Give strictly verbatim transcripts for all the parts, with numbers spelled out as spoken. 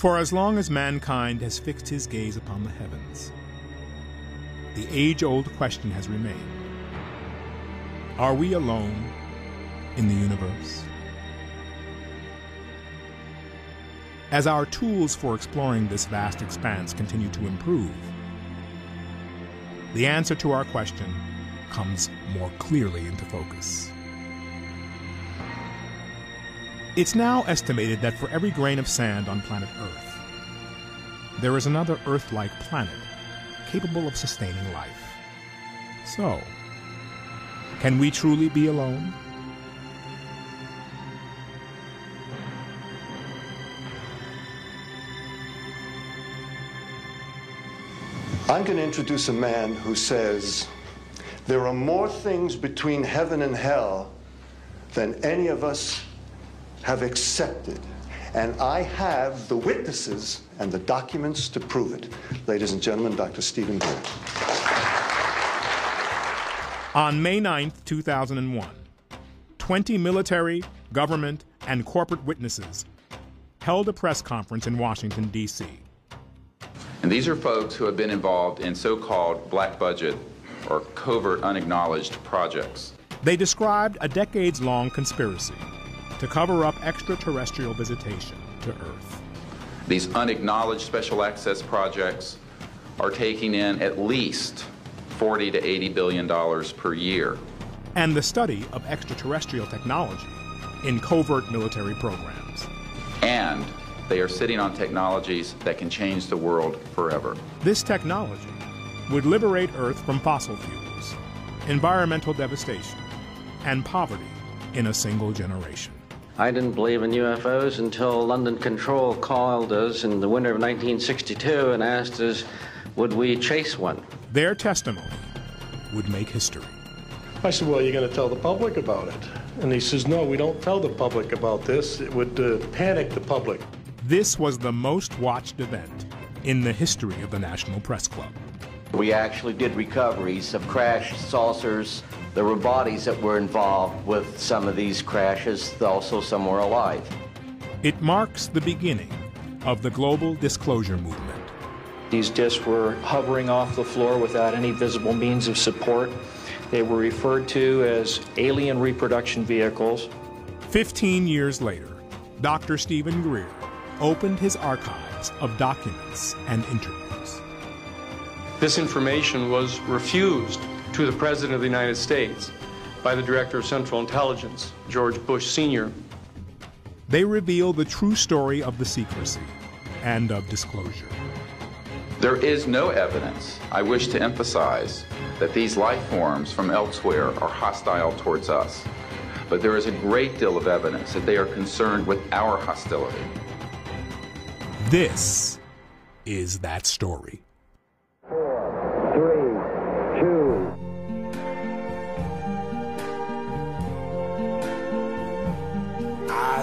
for as long as mankind has fixed his gaze upon the heavens, the age-old question has remained: are we alone in the universe? As our tools for exploring this vast expanse continue to improve, the answer to our question comes more clearly into focus. It's now estimated that for every grain of sand on planet Earth, there is another Earth-like planet capable of sustaining life. So, can we truly be alone? I'm going to introduce a man who says there are more things between heaven and hell than any of us have accepted. And I have the witnesses and the documents to prove it. Ladies and gentlemen, Doctor Steven Greer. On May ninth, two thousand one, twenty military, government, and corporate witnesses held a press conference in Washington, D C And these are folks who have been involved in so-called black budget or covert unacknowledged projects. They described a decades-long conspiracy to cover up extraterrestrial visitation to Earth. These unacknowledged special access projects are taking in at least forty to eighty billion dollars per year. And the study of extraterrestrial technology in covert military programs. And they are sitting on technologies that can change the world forever. This technology would liberate Earth from fossil fuels, environmental devastation, and poverty in a single generation. I didn't believe in U F Os until London Control called us in the winter of nineteen sixty-two and asked us, would we chase one? Their testimony would make history. I said, well, you're going to tell the public about it. And he says, no, we don't tell the public about this. It would uh, panic the public. This was the most watched event in the history of the National Press Club. We actually did recoveries of crashed saucers. There were bodies that were involved with some of these crashes, also some were alive. It marks the beginning of the global disclosure movement. These discs were hovering off the floor without any visible means of support. They were referred to as alien reproduction vehicles. Fifteen years later, Doctor Steven Greer opened his archives of documents and interviews. This information was refused to the President of the United States by the Director of Central Intelligence, George Bush Senior They reveal the true story of the secrecy and of disclosure. There is no evidence, I wish to emphasize, that these life forms from elsewhere are hostile towards us. But there is a great deal of evidence that they are concerned with our hostility. This is that story. Four, three, two. I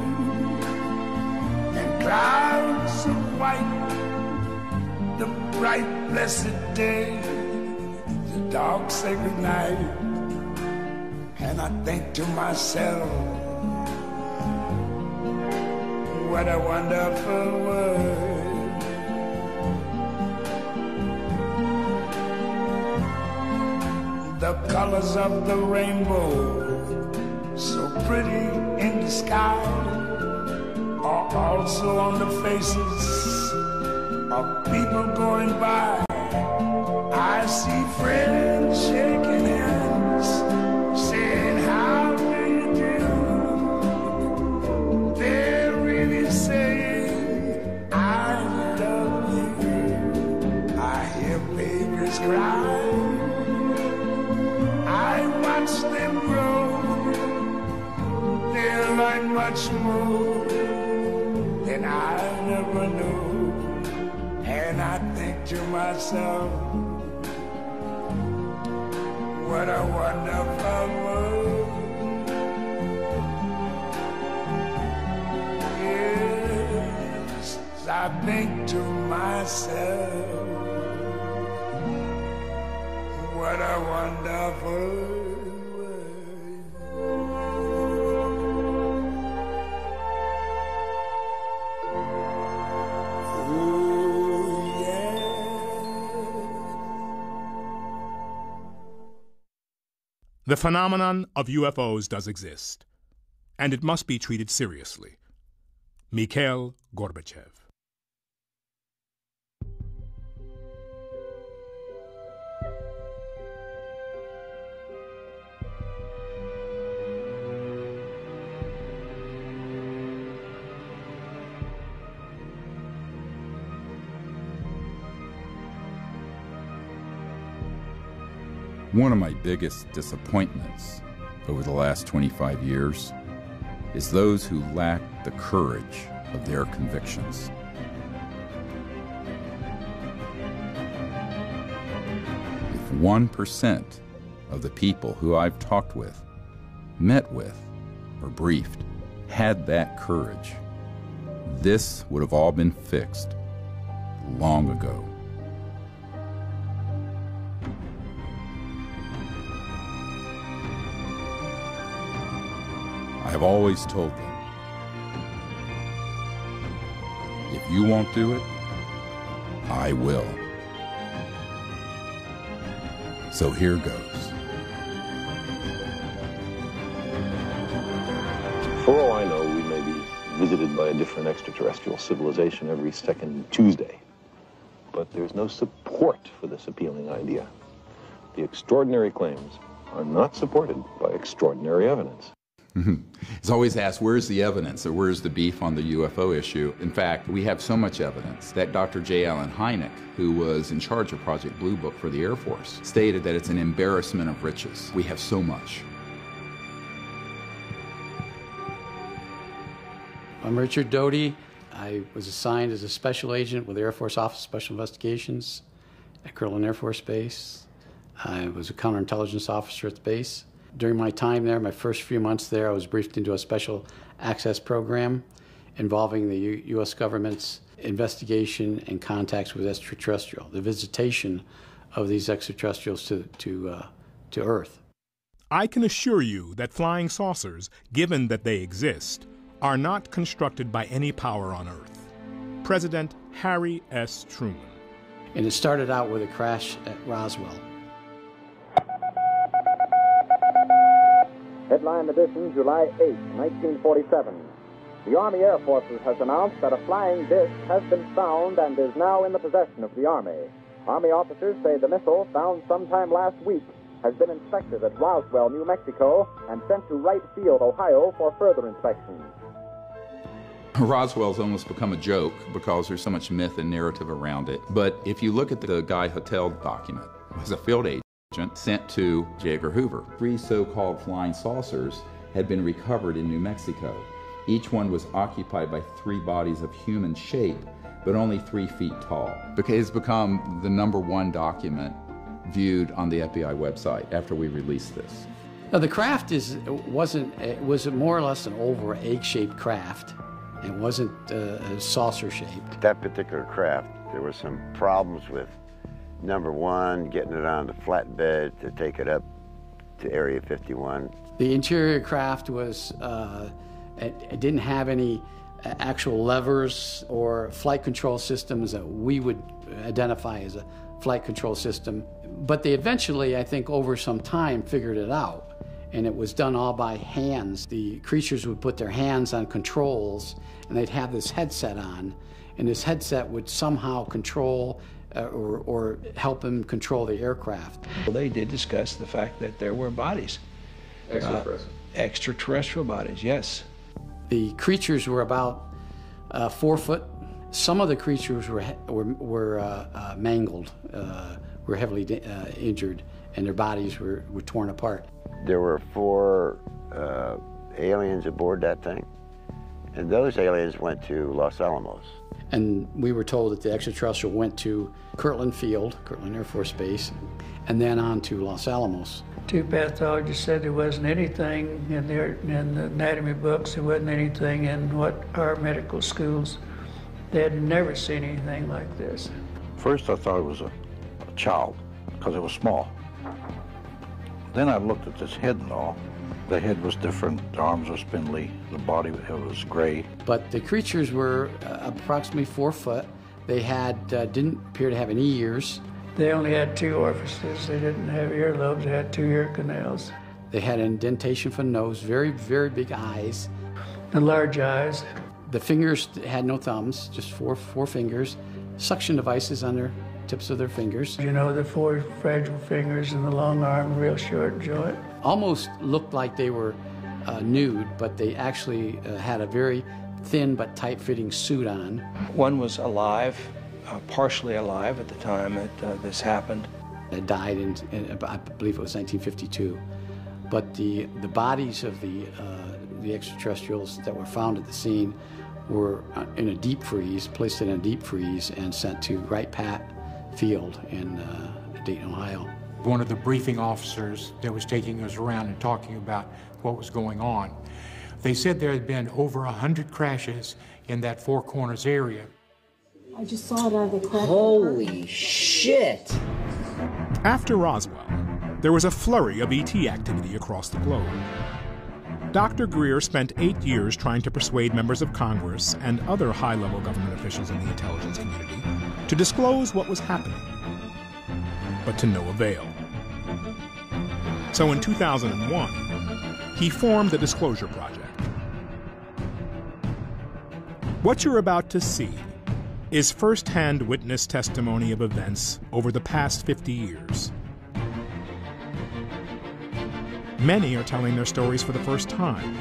and clouds of white, the bright blessed day, the dark sacred night. And I think to myself, what a wonderful world. The colors of the rainbow, so pretty in the sky, are also on the faces of people going by. I see friends shaking hands, saying, how do you do? They're really saying, I love you. I hear babies cry. Watch them grow. They're like much more than I never know. and I think to myself, what a wonderful world. Yes, I think to myself, what a wonderful world. The phenomenon of U F Os does exist, and it must be treated seriously. Mikhail Gorbachev. One of my biggest disappointments over the last twenty-five years is those who lack the courage of their convictions. If one percent of the people who I've talked with, met with, or briefed had that courage, this would have all been fixed long ago. I've always told them, if you won't do it, I will. So here goes. For all I know, we may be visited by a different extraterrestrial civilization every second Tuesday, but there's no support for this appealing idea. The extraordinary claims are not supported by extraordinary evidence. It's always asked, where's the evidence, or where's the beef on the U F O issue? In fact, we have so much evidence that Doctor J. Allen Hynek, who was in charge of Project Blue Book for the Air Force, stated that it's an embarrassment of riches. We have so much. I'm Richard Doty. I was assigned as a special agent with the Air Force Office of Special Investigations at Kirtland Air Force Base. I was a counterintelligence officer at the base. During my time there, my first few months there, I was briefed into a special access program involving the U U.S. government's investigation and contacts with extraterrestrial, the visitation of these extraterrestrials to, to, uh, to Earth. I can assure you that flying saucers, given that they exist, are not constructed by any power on Earth. President Harry S. Truman. And it started out with a crash at Roswell. Headline edition, July eighth, nineteen forty-seven. The Army Air Forces has announced that a flying disc has been found and is now in the possession of the Army. Army officers say the missile, found sometime last week, has been inspected at Roswell, New Mexico, and sent to Wright Field, Ohio, for further inspection. Roswell's almost become a joke because there's so much myth and narrative around it. But if you look at the Guy Hotel document, it was a field agent sent to J. Edgar Hoover. Three so-called flying saucers had been recovered in New Mexico. Each one was occupied by three bodies of human shape, but only three feet tall. Because it's become the number one document viewed on the F B I website after we released this. Now the craft is wasn't it was more or less an oval egg-shaped craft. It wasn't uh, saucer-shaped. That particular craft, there were some problems with. Number one, getting it on the flatbed to take it up to Area fifty-one. The interior craft was, uh, it, it didn't have any actual levers or flight control systems that we would identify as a flight control system. But they eventually, I think, over some time, figured it out. And it was done all by hands. The creatures would put their hands on controls, and they'd have this headset on. And this headset would somehow control Uh, or, or help them control the aircraft. Well, they did discuss the fact that there were bodies. Extraterrestrial. Uh, extraterrestrial bodies, yes. The creatures were about uh, four foot. Some of the creatures were, were, were uh, uh, mangled, uh, were heavily uh, injured, and their bodies were, were torn apart. There were four uh, aliens aboard that thing, And those aliens went to Los Alamos. And we were told that the extraterrestrial went to Kirtland Field, Kirtland Air Force Base, and then on to Los Alamos. Two pathologists said there wasn't anything in, their, in the anatomy books, there wasn't anything in what our medical schools. They had never seen anything like this. First I thought it was a, a child, because it was small. Then I looked at this head and all. The head was different, the arms were spindly, the body it was gray. But the creatures were uh, approximately four foot. They had uh, didn't appear to have any ears. They only had two orifices. They didn't have earlobes. They had two ear canals. They had an indentation for nose, very, very big eyes. And large eyes. The fingers had no thumbs, just four four fingers. Suction devices on their tips of their fingers. You know, the four fragile fingers and the long arm, real short joint. Almost looked like they were uh, nude, but they actually uh, had a very thin but tight-fitting suit on. One was alive, uh, partially alive at the time that uh, this happened. It died in, in, I believe it was nineteen fifty-two. But the, the bodies of the, uh, the extraterrestrials that were found at the scene were in a deep freeze, placed in a deep freeze, and sent to Wright-Patt Field in uh, Dayton, Ohio. One of the briefing officers that was taking us around and talking about what was going on, they said there had been over a hundred crashes in that Four Corners area. I just saw it out of the crack. Holy shit! After Roswell, there was a flurry of E T activity across the globe. Doctor Greer spent eight years trying to persuade members of Congress and other high-level government officials in the intelligence community to disclose what was happening, but to no avail. So in two thousand one, he formed the Disclosure Project. What you're about to see is first-hand witness testimony of events over the past fifty years. Many are telling their stories for the first time.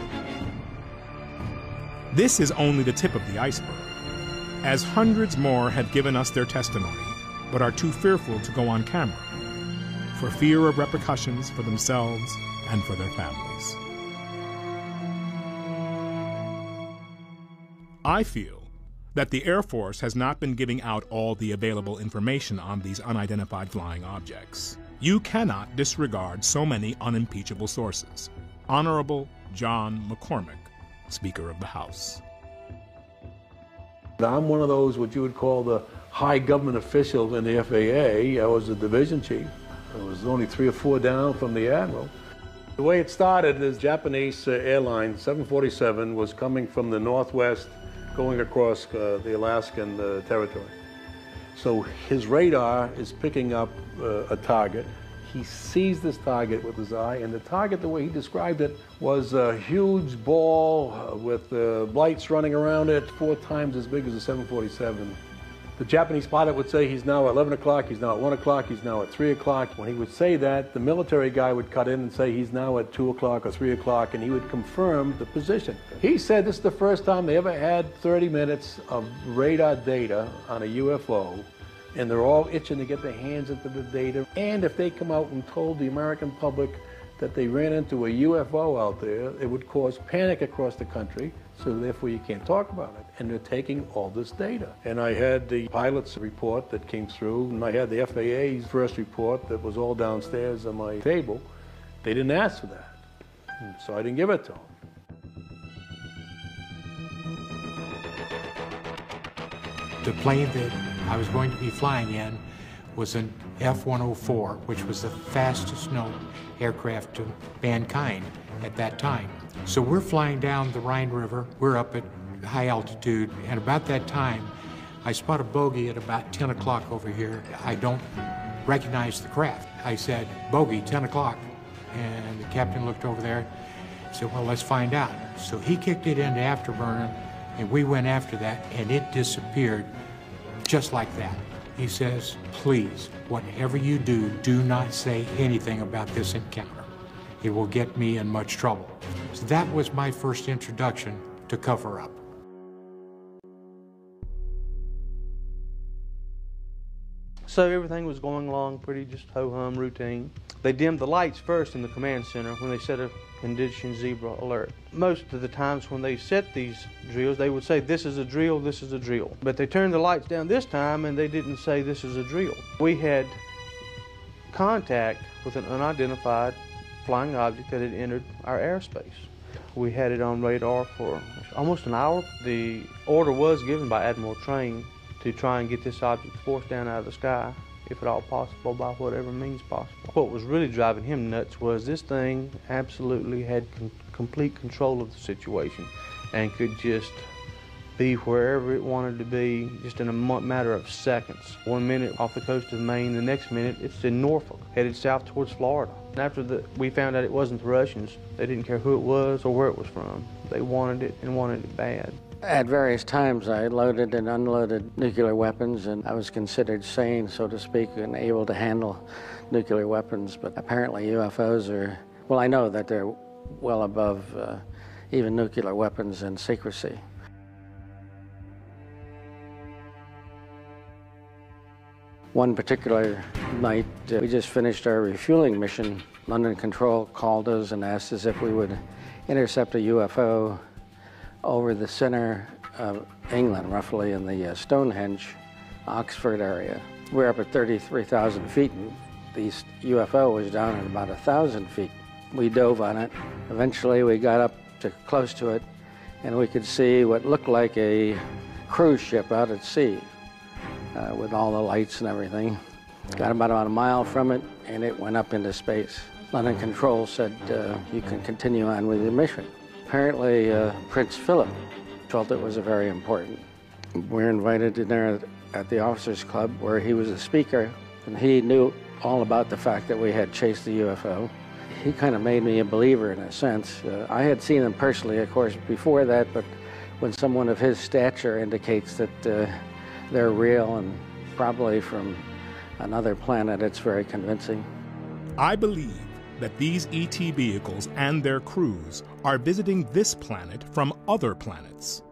This is only the tip of the iceberg, as hundreds more have given us their testimony, but are too fearful to go on camera for fear of repercussions for themselves and for their families. I feel that the Air Force has not been giving out all the available information on these unidentified flying objects. You cannot disregard so many unimpeachable sources. Honorable John McCormick, Speaker of the House. I'm one of those what you would call the high government officials in the F A A. I was the division chief. I was only three or four down from the admiral. The way it started is Japanese uh, airline seven forty-seven was coming from the northwest, going across uh, the Alaskan uh, territory. So his radar is picking up uh, a target. He sees this target with his eye, and the target, the way he described it, was a huge ball with uh, lights running around it, four times as big as a seven forty-seven. The Japanese pilot would say he's now at eleven o'clock, he's now at one o'clock, he's now at three o'clock. When he would say that, the military guy would cut in and say he's now at two o'clock or three o'clock, and he would confirm the position. He said this is the first time they ever had thirty minutes of radar data on a U F O, and they're all itching to get their hands into the data. And if they come out and told the American public that they ran into a U F O out there, it would cause panic across the country. So therefore you can't talk about it. And they're taking all this data. And I had the pilot's report that came through, and I had the F A A's first report that was all downstairs on my table. They didn't ask for that, so I didn't give it to them. The plane that I was going to be flying in was an F one oh four, which was the fastest known aircraft to mankind at that time. So we're flying down the Rhine River, we're up at high altitude, and about that time, I spot a bogey at about ten o'clock over here. I don't recognize the craft. I said, bogey, ten o'clock. And the captain looked over there, said, well, let's find out. So he kicked it into afterburner, and we went after that, and it disappeared just like that. He says, please, whatever you do, do not say anything about this encounter. It will get me in much trouble. So that was my first introduction to cover up. So everything was going along pretty just ho-hum routine. They dimmed the lights first in the command center when they set a condition zebra alert. Most of the times when they set these drills, they would say, this is a drill, this is a drill. But they turned the lights down this time and they didn't say this is a drill. We had contact with an unidentified flying object that had entered our airspace. We had it on radar for almost an hour. The order was given by Admiral Train to try and get this object forced down out of the sky, if at all possible, by whatever means possible. What was really driving him nuts was this thing absolutely had com complete control of the situation and could just be wherever it wanted to be just in a matter of seconds. One minute off the coast of Maine, the next minute it's in Norfolk, headed south towards Florida. And after the, we found out it wasn't the Russians, they didn't care who it was or where it was from. They wanted it and wanted it bad. At various times, I loaded and unloaded nuclear weapons, and I was considered sane, so to speak, and able to handle nuclear weapons. But apparently U F Os are, well, I know that they're well above uh, even nuclear weapons and secrecy. One particular night, uh, we just finished our refueling mission. London Control called us and asked us if we would intercept a U F O over the center of England, roughly in the uh, Stonehenge, Oxford area. We're up at thirty-three thousand feet, and the U F O was down at about one thousand feet. We dove on it. Eventually, we got up to close to it, and we could see what looked like a cruise ship out at sea uh, with all the lights and everything. Got about, about a mile from it, and it went up into space. London Control said, uh, you can continue on with your mission. Apparently, uh, Prince Philip felt it was a very important. We're invited in there at the Officers Club where he was a speaker, and he knew all about the fact that we had chased the U F O. He kind of made me a believer in a sense. Uh, I had seen him personally, of course, before that, but when someone of his stature indicates that uh, they're real and probably from another planet, it's very convincing. I believe that these E T vehicles and their crews are visiting this planet from other planets,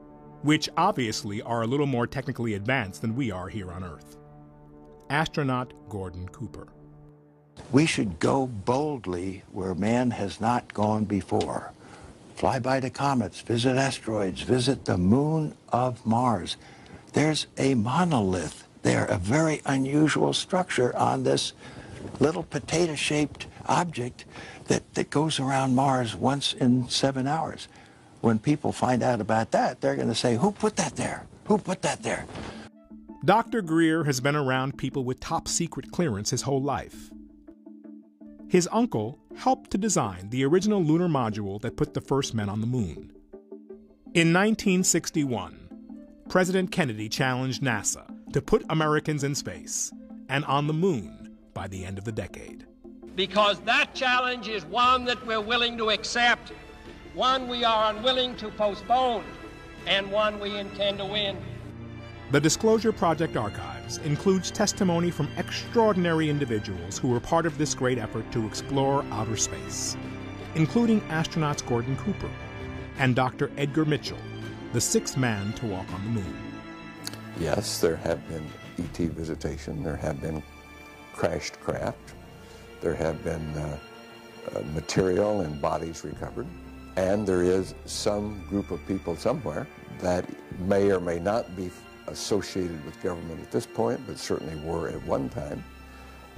which obviously are a little more technically advanced than we are here on Earth. Astronaut Gordon Cooper. We should go boldly where man has not gone before. Fly by the comets, visit asteroids, visit the moon of Mars. There's a monolith there, a very unusual structure on this little potato-shaped object that, that goes around Mars once in seven hours. When people find out about that, they're going to say, who put that there? Who put that there? Doctor Greer has been around people with top secret clearance his whole life. His uncle helped to design the original lunar module that put the first men on the moon. In nineteen sixty-one, President Kennedy challenged NASA to put Americans in space and on the moon by the end of the decade. Because that challenge is one that we're willing to accept, one we are unwilling to postpone, and one we intend to win. The Disclosure Project Archives includes testimony from extraordinary individuals who were part of this great effort to explore outer space, including astronauts Gordon Cooper and Doctor Edgar Mitchell, the sixth man to walk on the moon. Yes, there have been E T visitation, there have been crashed craft, there have been uh, uh, material and bodies recovered, and there is some group of people somewhere that may or may not be associated with government at this point, but certainly were at one time,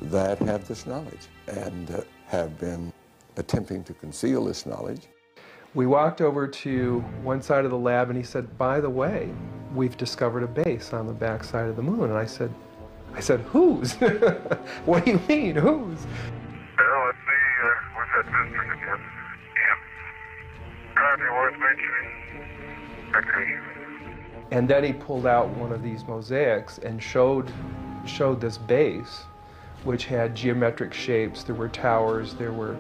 that have this knowledge and uh, have been attempting to conceal this knowledge. We walked over to one side of the lab and he said, by the way, we've discovered a base on the back side of the moon. And I said, I said, whose? What do you mean, whose? Well, let's see, uh, what's that district again? Yeah. Probably worth mentioning. Okay. And then he pulled out one of these mosaics and showed, showed this base, which had geometric shapes. There were towers, there were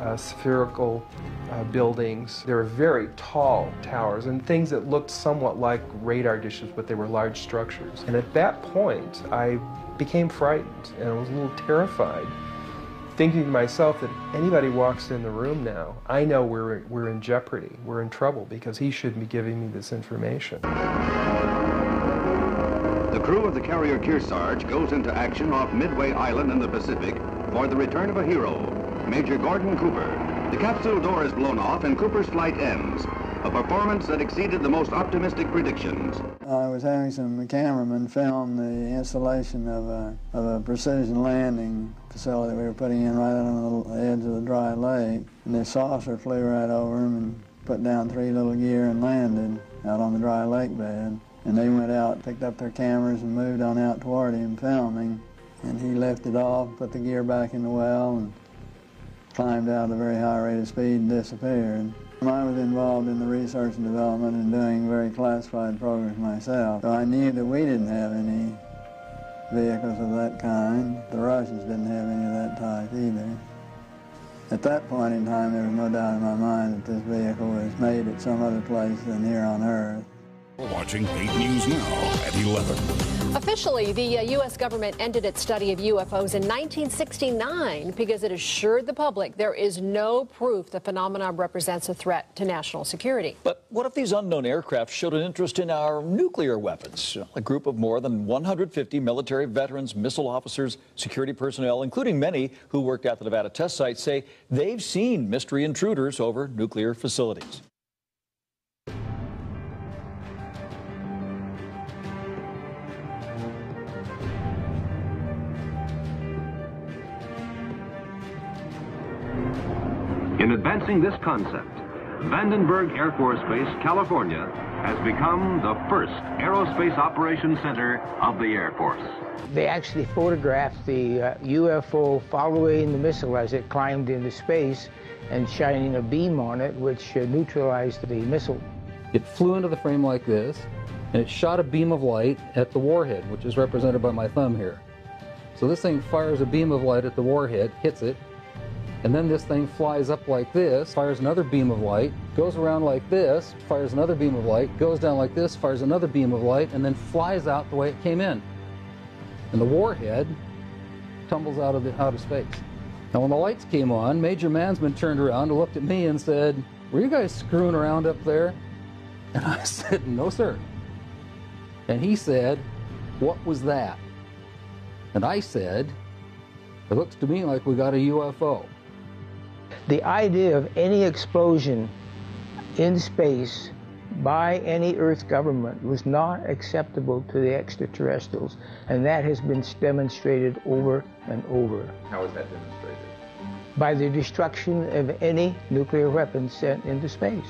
uh, spherical uh, buildings. There were very tall towers and things that looked somewhat like radar dishes, but they were large structures. And at that point, I became frightened and I was a little terrified, thinking to myself that if anybody walks in the room now, I know we're, we're in jeopardy, we're in trouble, because he shouldn't be giving me this information. The crew of the carrier Kearsarge goes into action off Midway Island in the Pacific for the return of a hero, Major Gordon Cooper. The capsule door is blown off and Cooper's flight ends, a performance that exceeded the most optimistic predictions. I was having some cameramen film the installation of a, of a precision landing facility we were putting in right on the edge of the dry lake. And this saucer flew right over them and put down three little gear and landed out on the dry lake bed. And they went out, picked up their cameras and moved on out toward him filming. And he left it off, put the gear back in the well, and climbed out at a very high rate of speed and disappeared. I was involved in the research and development and doing very classified programs myself, so I knew that we didn't have any vehicles of that kind. The Russians didn't have any of that type either. At that point in time, there was no doubt in my mind that this vehicle was made at some other place than here on Earth. We're watching eight News Now at eleven. Officially, the uh, U S government ended its study of U F Os in nineteen sixty-nine because it assured the public there is no proof the phenomenon represents a threat to national security. But what if these unknown aircraft showed an interest in our nuclear weapons? A group of more than one hundred fifty military veterans, missile officers, security personnel, including many who worked at the Nevada test site, say they've seen mystery intruders over nuclear facilities. In advancing this concept, Vandenberg Air Force Base, California, has become the first aerospace operations center of the Air Force. They actually photographed the uh, U F O following the missile as it climbed into space and shining a beam on it, which uh, neutralized the missile. It flew into the frame like this, and it shot a beam of light at the warhead, which is represented by my thumb here. So this thing fires a beam of light at the warhead, hits it, and then this thing flies up like this, fires another beam of light, goes around like this, fires another beam of light, goes down like this, fires another beam of light, and then flies out the way it came in. And the warhead tumbles out of, the, out of space. Now when the lights came on, Major Mansman turned around and looked at me and said, "Were you guys screwing around up there?" And I said, "No, sir." And he said, "What was that?" And I said, "It looks to me like we got a U F O." The idea of any explosion in space by any Earth government was not acceptable to the extraterrestrials, and that has been demonstrated over and over. How is that demonstrated? By the destruction of any nuclear weapon sent into space.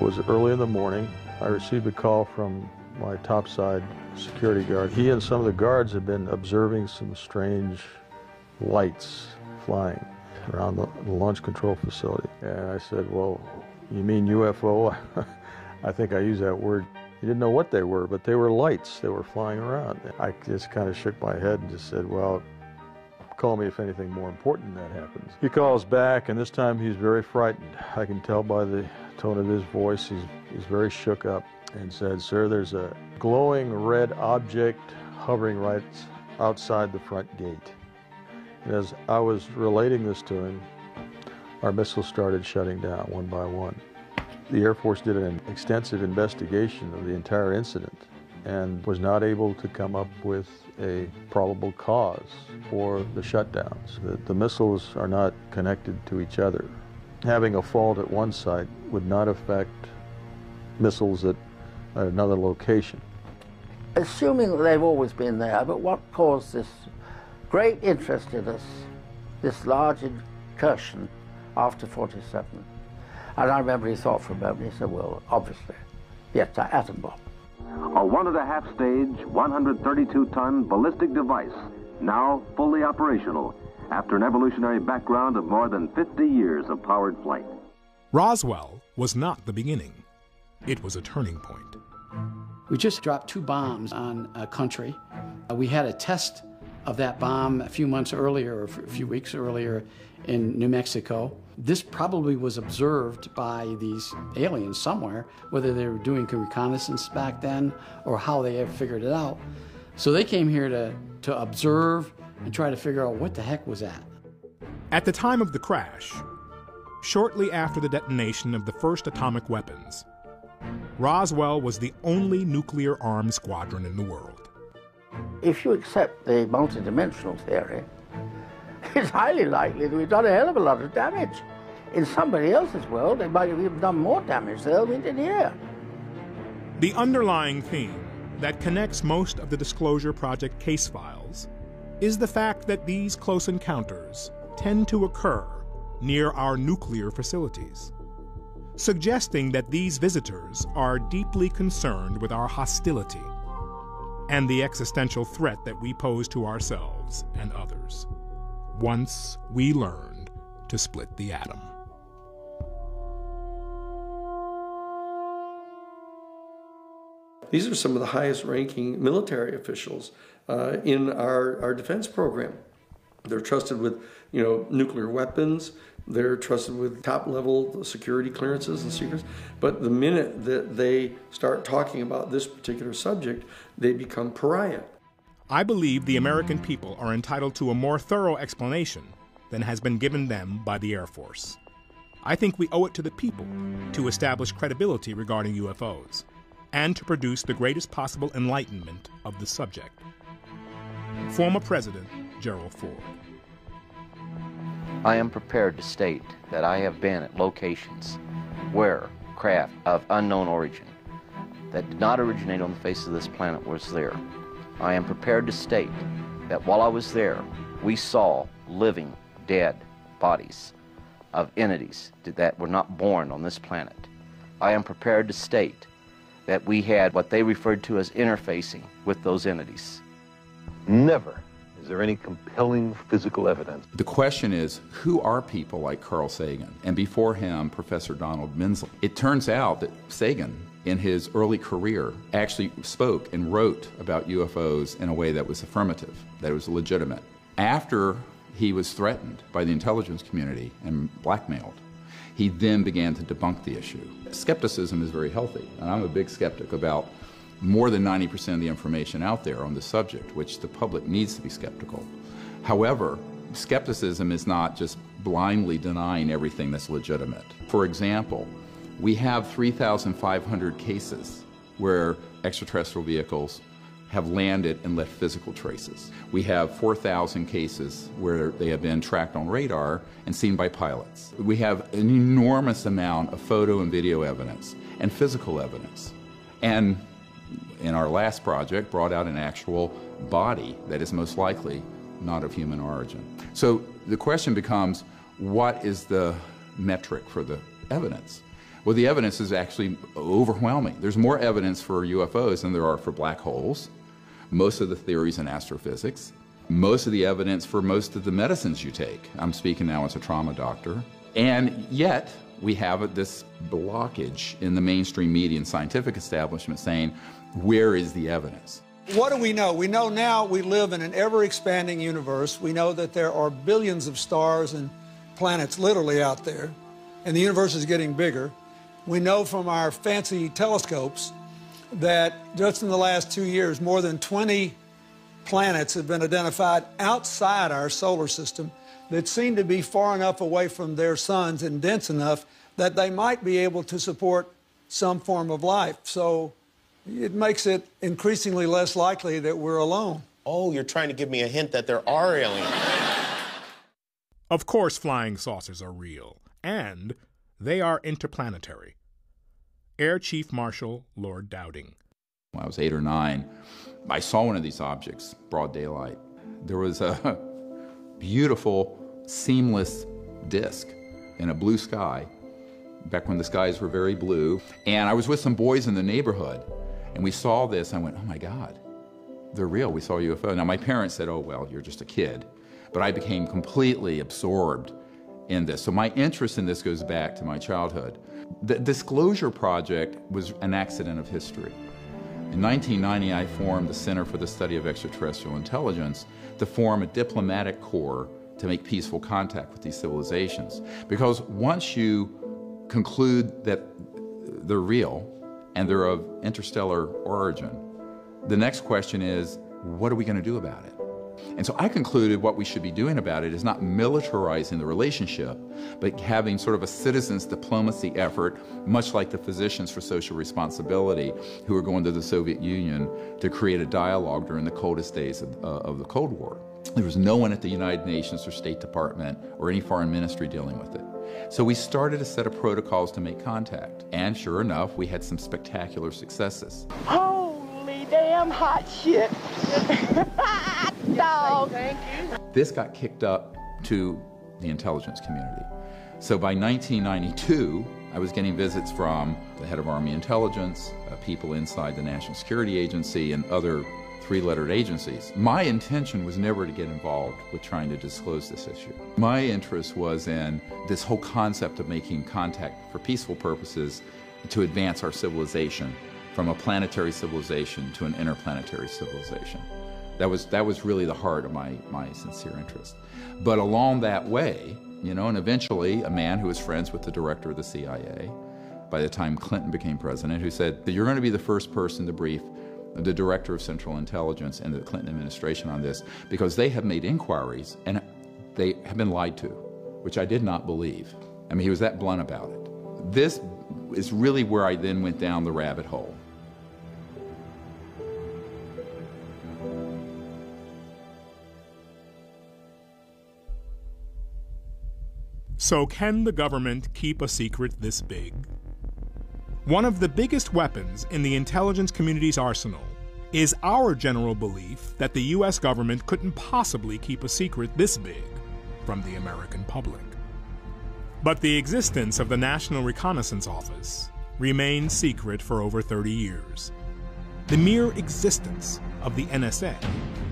It was early in the morning. I received a call from my topside security guard. He and some of the guards had been observing some strange lights flying around the, the launch control facility. And I said, "Well, you mean U F O? I think I used that word. He didn't know what they were, but they were lights. They were flying around. I just kind of shook my head and just said, "Well, call me if anything more important than that happens." He calls back, and this time he's very frightened. I can tell by the tone of his voice, he's, he's very shook up, and said, "Sir, there's a glowing red object hovering right outside the front gate." And as I was relating this to him, our missiles started shutting down one by one. The Air Force did an extensive investigation of the entire incident and was not able to come up with a probable cause for the shutdowns. The, the missiles are not connected to each other. Having a fault at one site would not affect missiles that at another location. Assuming that they've always been there, but what caused this great interest in us, this large incursion after forty-seven? And I remember he thought for a moment, he said, "Well, obviously, yes, an atom bomb." A one and a half stage, one hundred thirty-two ton ballistic device, now fully operational after an evolutionary background of more than fifty years of powered flight. Roswell was not the beginning. It was a turning point. We just dropped two bombs on a country. Uh, we had a test of that bomb a few months earlier, or a few weeks earlier, in New Mexico. This probably was observed by these aliens somewhere, whether they were doing reconnaissance back then or how they had figured it out. So they came here to, to observe and try to figure out what the heck was that. At the time of the crash, shortly after the detonation of the first atomic weapons, Roswell was the only nuclear armed squadron in the world. If you accept the multidimensional theory, it's highly likely that we've done a hell of a lot of damage. In somebody else's world, they might have even done more damage there than we did here. The underlying theme that connects most of the Disclosure Project case files is the fact that these close encounters tend to occur near our nuclear facilities, suggesting that these visitors are deeply concerned with our hostility and the existential threat that we pose to ourselves and others once we learned to split the atom. These are some of the highest-ranking military officials uh, in our, our defense program. They're trusted with, you know, nuclear weapons. They're trusted with top-level security clearances and secrets. But the minute that they start talking about this particular subject, they become pariah. I believe the American people are entitled to a more thorough explanation than has been given them by the Air Force. I think we owe it to the people to establish credibility regarding U F Os and to produce the greatest possible enlightenment of the subject. Former President Gerald Ford. I am prepared to state that I have been at locations where craft of unknown origin that did not originate on the face of this planet was there. I am prepared to state that while I was there, we saw living, dead bodies of entities that were not born on this planet. I am prepared to state that we had what they referred to as interfacing with those entities. Never. Is there any compelling physical evidence? The question is, who are people like Carl Sagan and before him, Professor Donald Menzel? It turns out that Sagan, in his early career, actually spoke and wrote about U F Os in a way that was affirmative, that was legitimate. After he was threatened by the intelligence community and blackmailed, he then began to debunk the issue. Skepticism is very healthy, and I'm a big skeptic about more than ninety percent of the information out there on the subject, which the public needs to be skeptical. However, skepticism is not just blindly denying everything that's legitimate. For example, we have three thousand five hundred cases where extraterrestrial vehicles have landed and left physical traces. We have four thousand cases where they have been tracked on radar and seen by pilots. We have an enormous amount of photo and video evidence and physical evidence. And in our last project, brought out an actual body that is most likely not of human origin. So the question becomes, what is the metric for the evidence? Well, the evidence is actually overwhelming. There's more evidence for U F Os than there are for black holes, most of the theories in astrophysics, most of the evidence for most of the medicines you take. I'm speaking now as a trauma doctor. And yet, we have this blockage in the mainstream media and scientific establishment saying, where is the evidence? What do we know? We know now we live in an ever-expanding universe. We know that there are billions of stars and planets literally out there, and the universe is getting bigger. We know from our fancy telescopes that just in the last two years, more than twenty planets have been identified outside our solar system that seem to be far enough away from their suns and dense enough that they might be able to support some form of life. So it makes it increasingly less likely that we're alone. Oh, you're trying to give me a hint that there are aliens. Of course flying saucers are real, and they are interplanetary. Air Chief Marshal Lord Dowding. When I was eight or nine, I saw one of these objects, broad daylight. There was a beautiful, seamless disc in a blue sky, back when the skies were very blue. And I was with some boys in the neighborhood, and we saw this, and I went, oh my God, they're real, we saw a U F O. Now my parents said, oh, well, you're just a kid. But I became completely absorbed in this. So my interest in this goes back to my childhood. The Disclosure Project was an accident of history. In nineteen ninety, I formed the Center for the Study of Extraterrestrial Intelligence to form a diplomatic corps to make peaceful contact with these civilizations. Because once you conclude that they're real and they're of interstellar origin, the next question is, what are we going to do about it? And so I concluded what we should be doing about it is not militarizing the relationship, but having sort of a citizens' diplomacy effort, much like the Physicians for Social Responsibility, who were going to the Soviet Union to create a dialogue during the coldest days of, uh, of the Cold War. There was no one at the United Nations or State Department or any foreign ministry dealing with it. So we started a set of protocols to make contact. And sure enough, we had some spectacular successes. Holy damn hot shit. Dog. Thank you. This got kicked up to the intelligence community. So by nineteen ninety-two, I was getting visits from the head of Army Intelligence, uh, people inside the National Security Agency, and other three-lettered agencies. My intention was never to get involved with trying to disclose this issue. My interest was in this whole concept of making contact for peaceful purposes to advance our civilization from a planetary civilization to an interplanetary civilization. That was, that was really the heart of my, my sincere interest. But along that way, you know, and eventually a man who was friends with the director of the C I A, by the time Clinton became president, who said, you're going to be the first person to brief the director of Central Intelligence and the Clinton administration on this, because they have made inquiries and they have been lied to, which I did not believe. I mean, he was that blunt about it. This is really where I then went down the rabbit hole. So can the government keep a secret this big? One of the biggest weapons in the intelligence community's arsenal is our general belief that the U S government couldn't possibly keep a secret this big from the American public. But the existence of the National Reconnaissance Office remained secret for over thirty years. The mere existence of the N S A,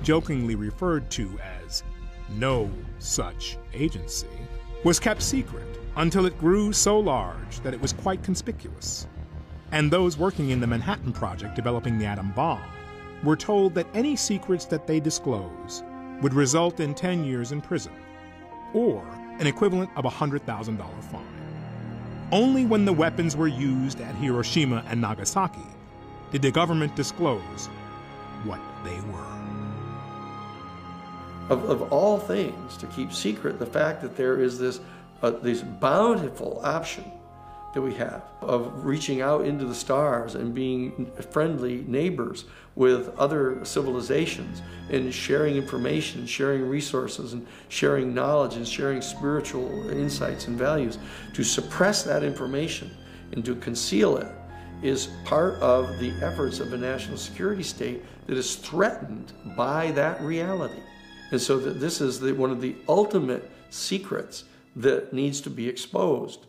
jokingly referred to as no such agency, was kept secret until it grew so large that it was quite conspicuous. And those working in the Manhattan Project developing the atom bomb were told that any secrets that they disclose would result in ten years in prison, or an equivalent of a one hundred thousand dollar fine. Only when the weapons were used at Hiroshima and Nagasaki did the government disclose what they were. Of, of all things to keep secret, the fact that there is this Uh, this bountiful option that we have of reaching out into the stars and being friendly neighbors with other civilizations and sharing information, sharing resources, and sharing knowledge and sharing spiritual insights and values. To suppress that information and to conceal it is part of the efforts of a national security state that is threatened by that reality. And so that this is the, one of the ultimate secrets that needs to be exposed.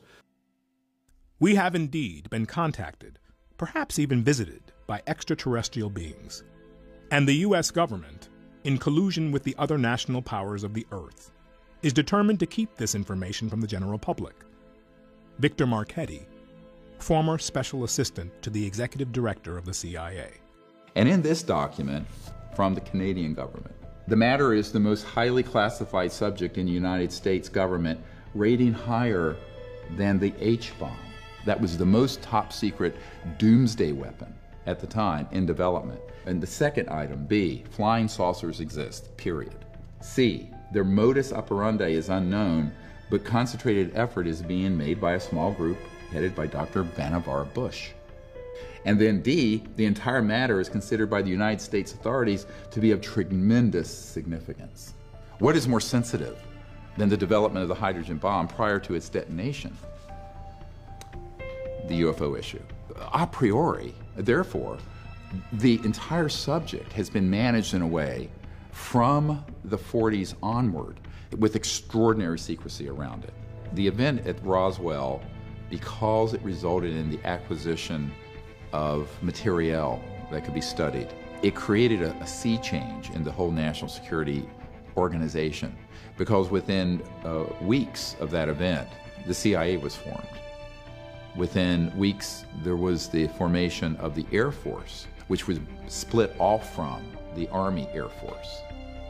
We have indeed been contacted, perhaps even visited, by extraterrestrial beings. And the U S government, in collusion with the other national powers of the Earth, is determined to keep this information from the general public. Victor Marchetti, former special assistant to the executive director of the C I A. And in this document from the Canadian government, the matter is the most highly classified subject in the United States government, rating higher than the H bomb. That was the most top secret doomsday weapon at the time in development. And the second item, B, flying saucers exist, period. C, their modus operandi is unknown, but concentrated effort is being made by a small group headed by Doctor Vannevar Bush. And then D, the entire matter is considered by the United States authorities to be of tremendous significance. What is more sensitive than the development of the hydrogen bomb prior to its detonation? The U F O issue. A priori, therefore, the entire subject has been managed in a way from the forties onward with extraordinary secrecy around it. The event at Roswell, because it resulted in the acquisition of materiel that could be studied, it created a, a sea change in the whole national security organization, because within uh, weeks of that event, the C I A was formed. Within weeks, there was the formation of the Air Force, which was split off from the Army Air Force.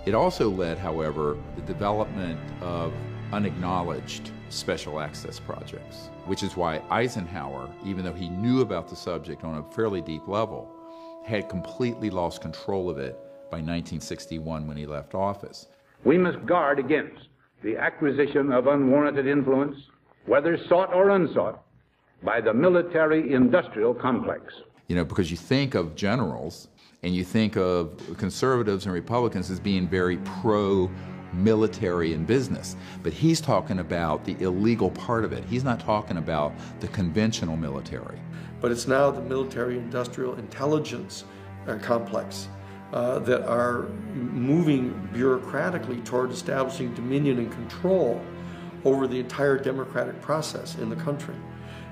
It also led, however, the development of unacknowledged special access projects, which is why Eisenhower, even though he knew about the subject on a fairly deep level, had completely lost control of it by nineteen sixty-one when he left office. We must guard against the acquisition of unwarranted influence, whether sought or unsought, by the military-industrial complex. You know, because you think of generals and you think of conservatives and Republicans as being very pro-military and business, but he's talking about the illegal part of it. He's not talking about the conventional military. But it's now the military-industrial intelligence uh, complex uh, that are moving bureaucratically toward establishing dominion and control over the entire democratic process in the country,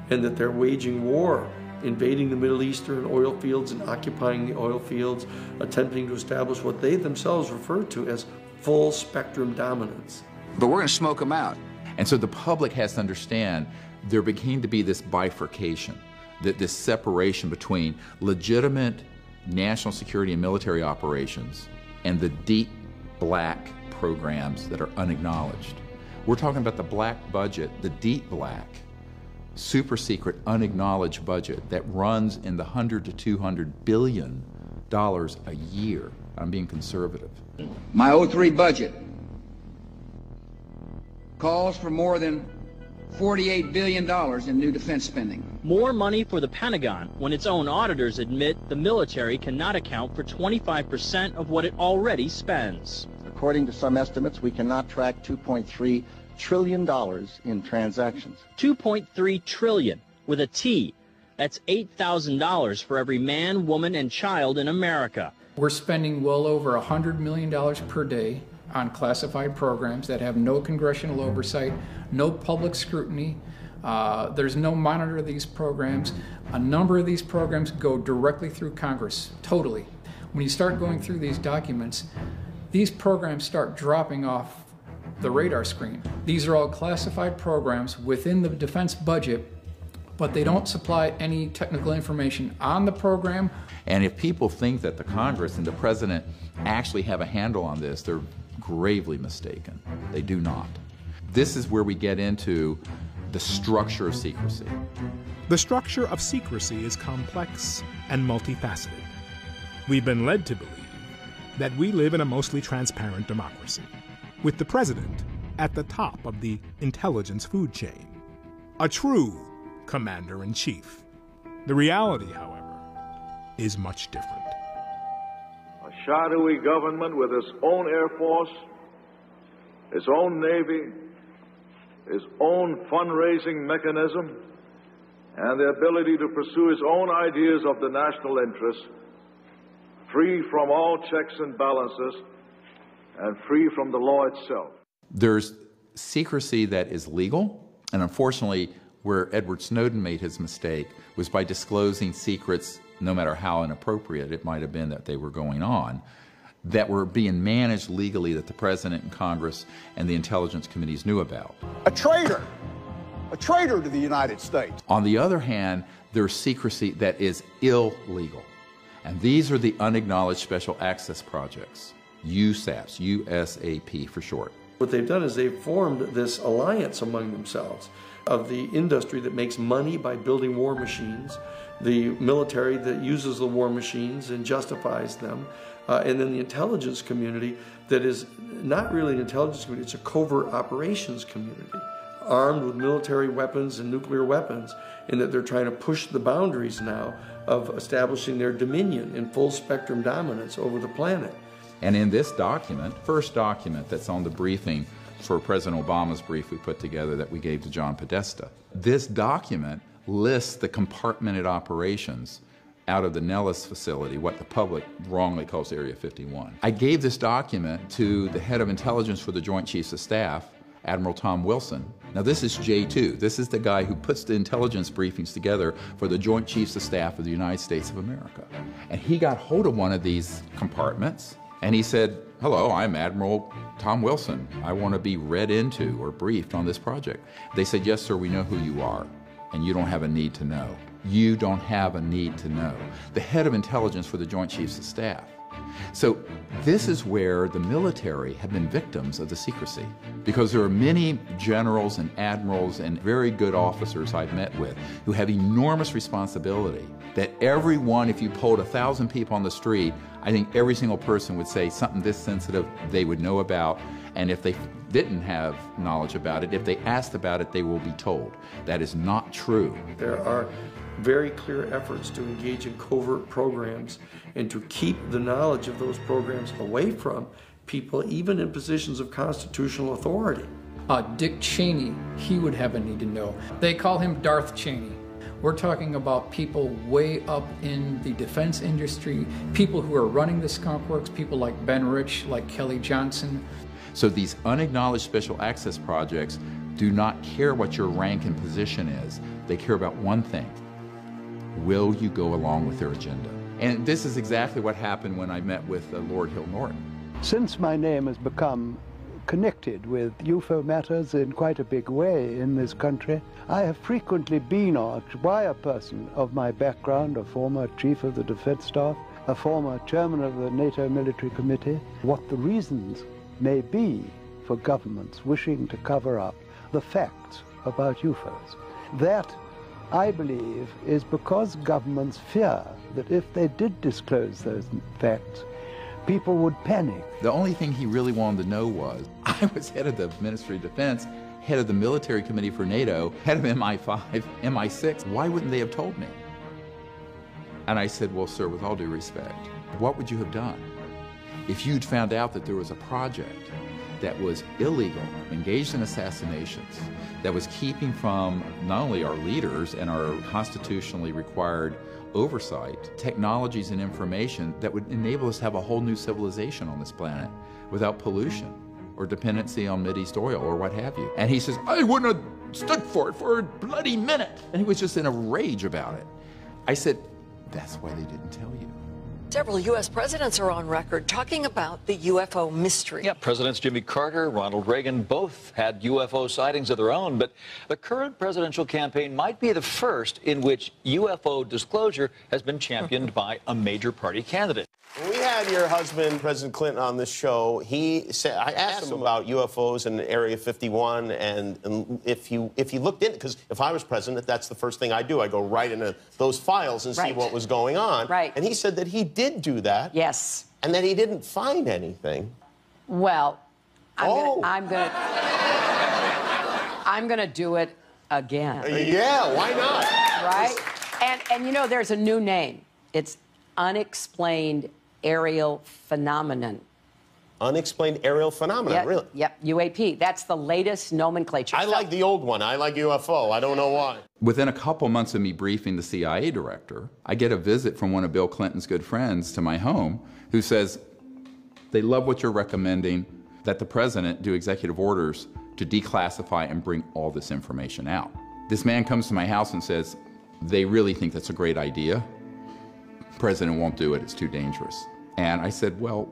and that they're waging war, invading the Middle Eastern oil fields and occupying the oil fields, attempting to establish what they themselves refer to as full spectrum dominance. But we're going to smoke them out. And so the public has to understand there began to be this bifurcation, that this separation between legitimate national security and military operations and the deep black programs that are unacknowledged. We're talking about the black budget, the deep black, super secret, unacknowledged budget that runs in the one hundred to two hundred billion dollars a year. I'm being conservative. My oh three budget calls for more than forty-eight billion dollars in new defense spending. More money for the Pentagon when its own auditors admit the military cannot account for twenty-five percent of what it already spends. According to some estimates, we cannot track two point three trillion dollars in transactions. two point three trillion with a T. That's eight thousand dollars for every man, woman, and child in America. We're spending well over one hundred million dollars per day on classified programs that have no congressional oversight, no public scrutiny. Uh, there's no monitor of these programs. A number of these programs go directly through Congress, totally. When you start going through these documents, these programs start dropping off the radar screen. These are all classified programs within the defense budget, but they don't supply any technical information on the program. And if people think that the Congress and the President actually have a handle on this, they're gravely mistaken. They do not. This is where we get into the structure of secrecy. The structure of secrecy is complex and multifaceted. We've been led to believe that we live in a mostly transparent democracy, with the President at the top of the intelligence food chain, a true commander-in-chief. The reality, however, is much different. A shadowy government with its own Air Force, its own Navy, its own fundraising mechanism, and the ability to pursue its own ideas of the national interest, free from all checks and balances, and free from the law itself. There's secrecy that is legal, and unfortunately, where Edward Snowden made his mistake was by disclosing secrets, no matter how inappropriate it might have been that they were going on, that were being managed legally that the President and Congress and the intelligence committees knew about. A traitor, a traitor to the United States. On the other hand, there's secrecy that is illegal, and these are the unacknowledged special access projects. U SAPs, U S A P for short. What they've done is they've formed this alliance among themselves of the industry that makes money by building war machines, the military that uses the war machines and justifies them, uh, and then the intelligence community that is not really an intelligence community, it's a covert operations community, armed with military weapons and nuclear weapons, and that they're trying to push the boundaries now of establishing their dominion and full spectrum dominance over the planet. And in this document, first document that's on the briefing for President Obama's brief we put together that we gave to John Podesta, this document lists the compartmented operations out of the Nellis facility, what the public wrongly calls Area fifty-one. I gave this document to the head of intelligence for the Joint Chiefs of Staff, Admiral Tom Wilson. Now this is J two. This is the guy who puts the intelligence briefings together for the Joint Chiefs of Staff of the United States of America. And he got hold of one of these compartments, and he said, "Hello, I'm Admiral Tom Wilson. I want to be read into or briefed on this project." They said, "Yes, sir, we know who you are, and you don't have a need to know. You don't have a need to know." The head of intelligence for the Joint Chiefs of Staff. So this is where the military have been victims of the secrecy, because there are many generals and admirals and very good officers I've met with who have enormous responsibility that everyone, if you polled a thousand people on the street, I think every single person would say something this sensitive they would know about, and if they didn't have knowledge about it, if they asked about it, they will be told. That is not true. There are very clear efforts to engage in covert programs and to keep the knowledge of those programs away from people, even in positions of constitutional authority. Uh, Dick Cheney, he would have a need to know. They call him Darth Cheney. We're talking about people way up in the defense industry, people who are running the Skunk Works, people like Ben Rich, like Kelly Johnson. So these unacknowledged special access projects do not care what your rank and position is. They care about one thing. Will you go along with their agenda? And this is exactly what happened when I met with uh, Lord Hill Norton. Since my name has become connected with U F O matters in quite a big way in this country, I have frequently been asked why a person of my background, a former chief of the defense staff, a former chairman of the NATO Military Committee, what the reasons may be for governments wishing to cover up the facts about U F Os. That, I believe, is because governments fear that if they did disclose those facts, people would panic. The only thing he really wanted to know was, I was head of the Ministry of Defense, head of the Military Committee for NATO, head of M I five, M I six. Why wouldn't they have told me? And I said, well, sir, with all due respect, what would you have done if you'd found out that there was a project that was illegal, engaged in assassinations, that was keeping from not only our leaders and our constitutionally required oversight, technologies and information that would enable us to have a whole new civilization on this planet without pollution or dependency on Mideast oil or what have you. And he says, I wouldn't have stood for it for a bloody minute. And he was just in a rage about it. I said, that's why they didn't tell you. Several U S presidents are on record talking about the U F O mystery. Yeah, Presidents Jimmy Carter, Ronald Reagan, both had U F O sightings of their own, but the current presidential campaign might be the first in which U F O disclosure has been championed by a major party candidate. We had your husband, President Clinton, on this show. He said, I asked him about U F Os and Area fifty-one, and, and if he, if he looked in, because if I was president, that's the first thing I do. I go right into those files and right. see what was going on. Right. And he said that he did did do that. Yes. And then he didn't find anything. Well, I'm oh. gonna I'm gonna I'm gonna do it again. Yeah, why not? Right? And and you know, there's a new name. It's unexplained aerial phenomenon. Unexplained aerial phenomenon, yep, really? Yep, U A P. That's the latest nomenclature. I so, like the old one. I like U F O. I don't know why. Within a couple months of me briefing the C I A director, I get a visit from one of Bill Clinton's good friends to my home who says, they love what you're recommending, that the president do executive orders to declassify and bring all this information out. This man comes to my house and says, they really think that's a great idea. The president won't do it. It's too dangerous. And I said, well,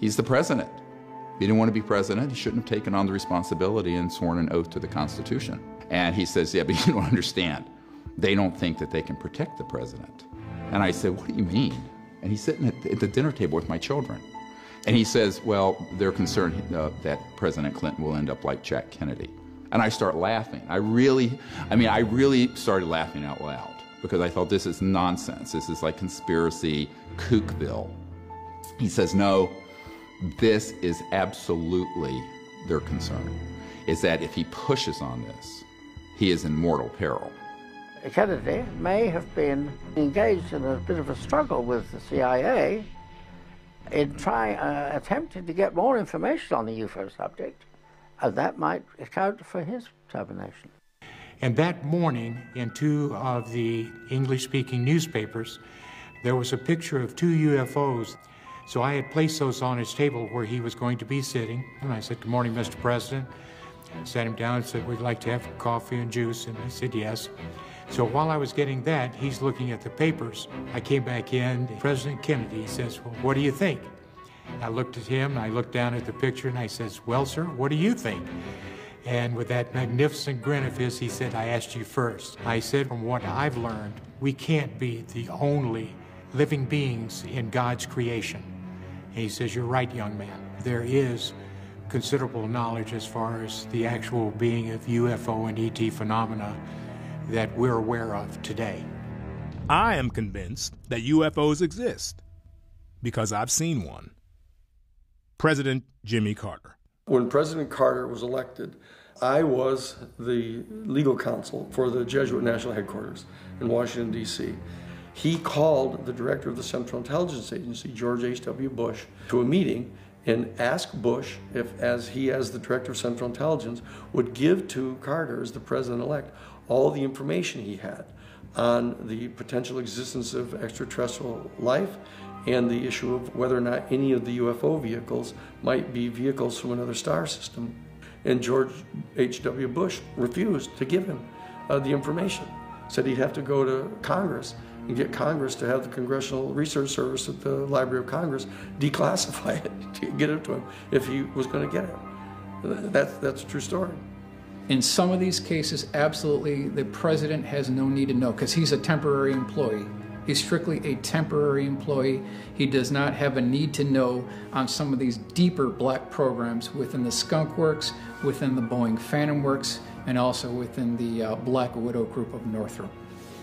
he's the president. He didn't want to be president. He shouldn't have taken on the responsibility and sworn an oath to the Constitution. And he says, yeah, but you don't understand. They don't think that they can protect the president. And I said, what do you mean? And he's sitting at the dinner table with my children. And he says, well, they're concerned uh, that President Clinton will end up like Jack Kennedy. And I start laughing. I really, I mean, I really started laughing out loud because I thought, this is nonsense. This is like conspiracy kookville. He says, no. This is absolutely their concern, is that if he pushes on this, he is in mortal peril. Kennedy may have been engaged in a bit of a struggle with the C I A in trying, uh, attempting to get more information on the U F O subject, and that might account for his termination. And that morning, in two of the English-speaking newspapers, there was a picture of two U F Os. So I had placed those on his table where he was going to be sitting. And I said, good morning, Mister President. I sat him down and said, we'd like to have coffee and juice. And he said, yes. So while I was getting that, he's looking at the papers. I came back in. President Kennedy says, well, what do you think? I looked at him. I looked down at the picture. And I says, well, sir, what do you think? And with that magnificent grin of his, he said, I asked you first. I said, from what I've learned, we can't be the only living beings in God's creation. And he says, "You're right, young man. There is considerable knowledge as far as the actual being of U F O and E T phenomena that we're aware of today." I am convinced that U F Os exist because I've seen one. President Jimmy Carter. When President Carter was elected, I was the legal counsel for the Jesuit National Headquarters in Washington, D C He called the director of the Central Intelligence Agency, George H W Bush, to a meeting and asked Bush if, as he, as the director of Central Intelligence, would give to Carter, as the president-elect, all the information he had on the potential existence of extraterrestrial life and the issue of whether or not any of the U F O vehicles might be vehicles from another star system. And George H W Bush refused to give him uh, the information. Said he'd have to go to Congress and get Congress to have the Congressional Research Service at the Library of Congress declassify it to get it to him if he was going to get it. That's, that's a true story. In some of these cases, absolutely, the president has no need to know because he's a temporary employee. He's strictly a temporary employee. He does not have a need to know on some of these deeper black programs within the Skunk Works, within the Boeing Phantom Works, and also within the uh, Black Widow Group of Northrop.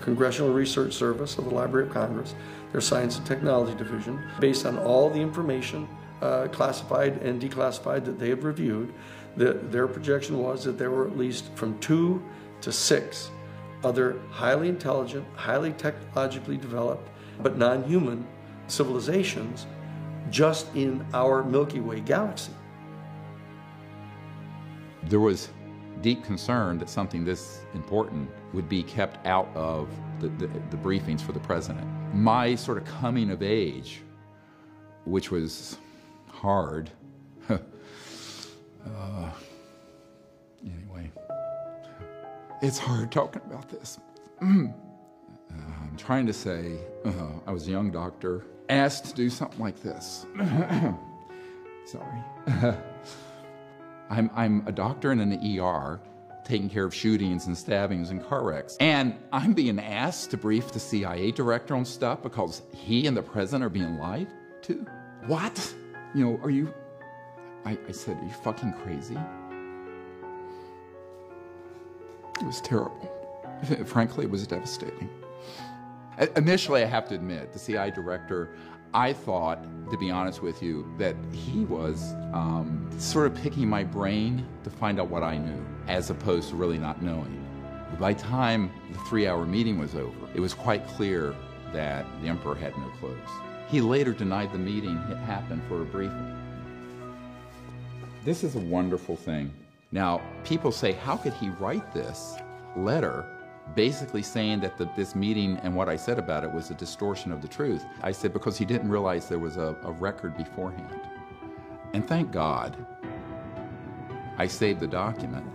Congressional Research Service of the Library of Congress, their Science and Technology Division, based on all the information uh, classified and declassified that they had reviewed, the, their projection was that there were at least from two to six other highly intelligent, highly technologically developed, but non-human civilizations just in our Milky Way galaxy. There was deep concern that something this important would be kept out of the, the, the briefings for the president. My sort of coming of age, which was hard, uh, anyway. It's hard talking about this. uh, I'm trying to say, uh, I was a young doctor, asked to do something like this. Sorry. I'm, I'm a doctor in an E R, taking care of shootings and stabbings and car wrecks. And I'm being asked to brief the C I A director on stuff because he and the president are being lied to? What? You know, are you, I, I said, are you fucking crazy? It was terrible. Frankly, it was devastating. Initially, I have to admit, the C I A director, I thought, to be honest with you, that he was um, sort of picking my brain to find out what I knew, as opposed to really not knowing. By the time the three-hour meeting was over, it was quite clear that the emperor had no clothes. He later denied the meeting had happened for a briefing. This is a wonderful thing. Now, people say, how could he write this letter basically saying that the, this meeting and what I said about it was a distortion of the truth? I said, because he didn't realize there was a, a record beforehand. And thank God I saved the document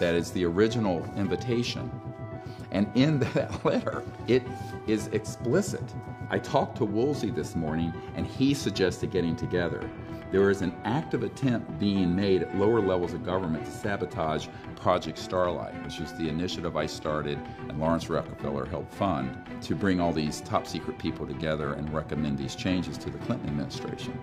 that is the original invitation. And in that letter, it is explicit. I talked to Woolsey this morning, and he suggested getting together. There is an active attempt being made at lower levels of government to sabotage Project Starlight, which is the initiative I started and Lawrence Rockefeller helped fund to bring all these top secret people together and recommend these changes to the Clinton administration.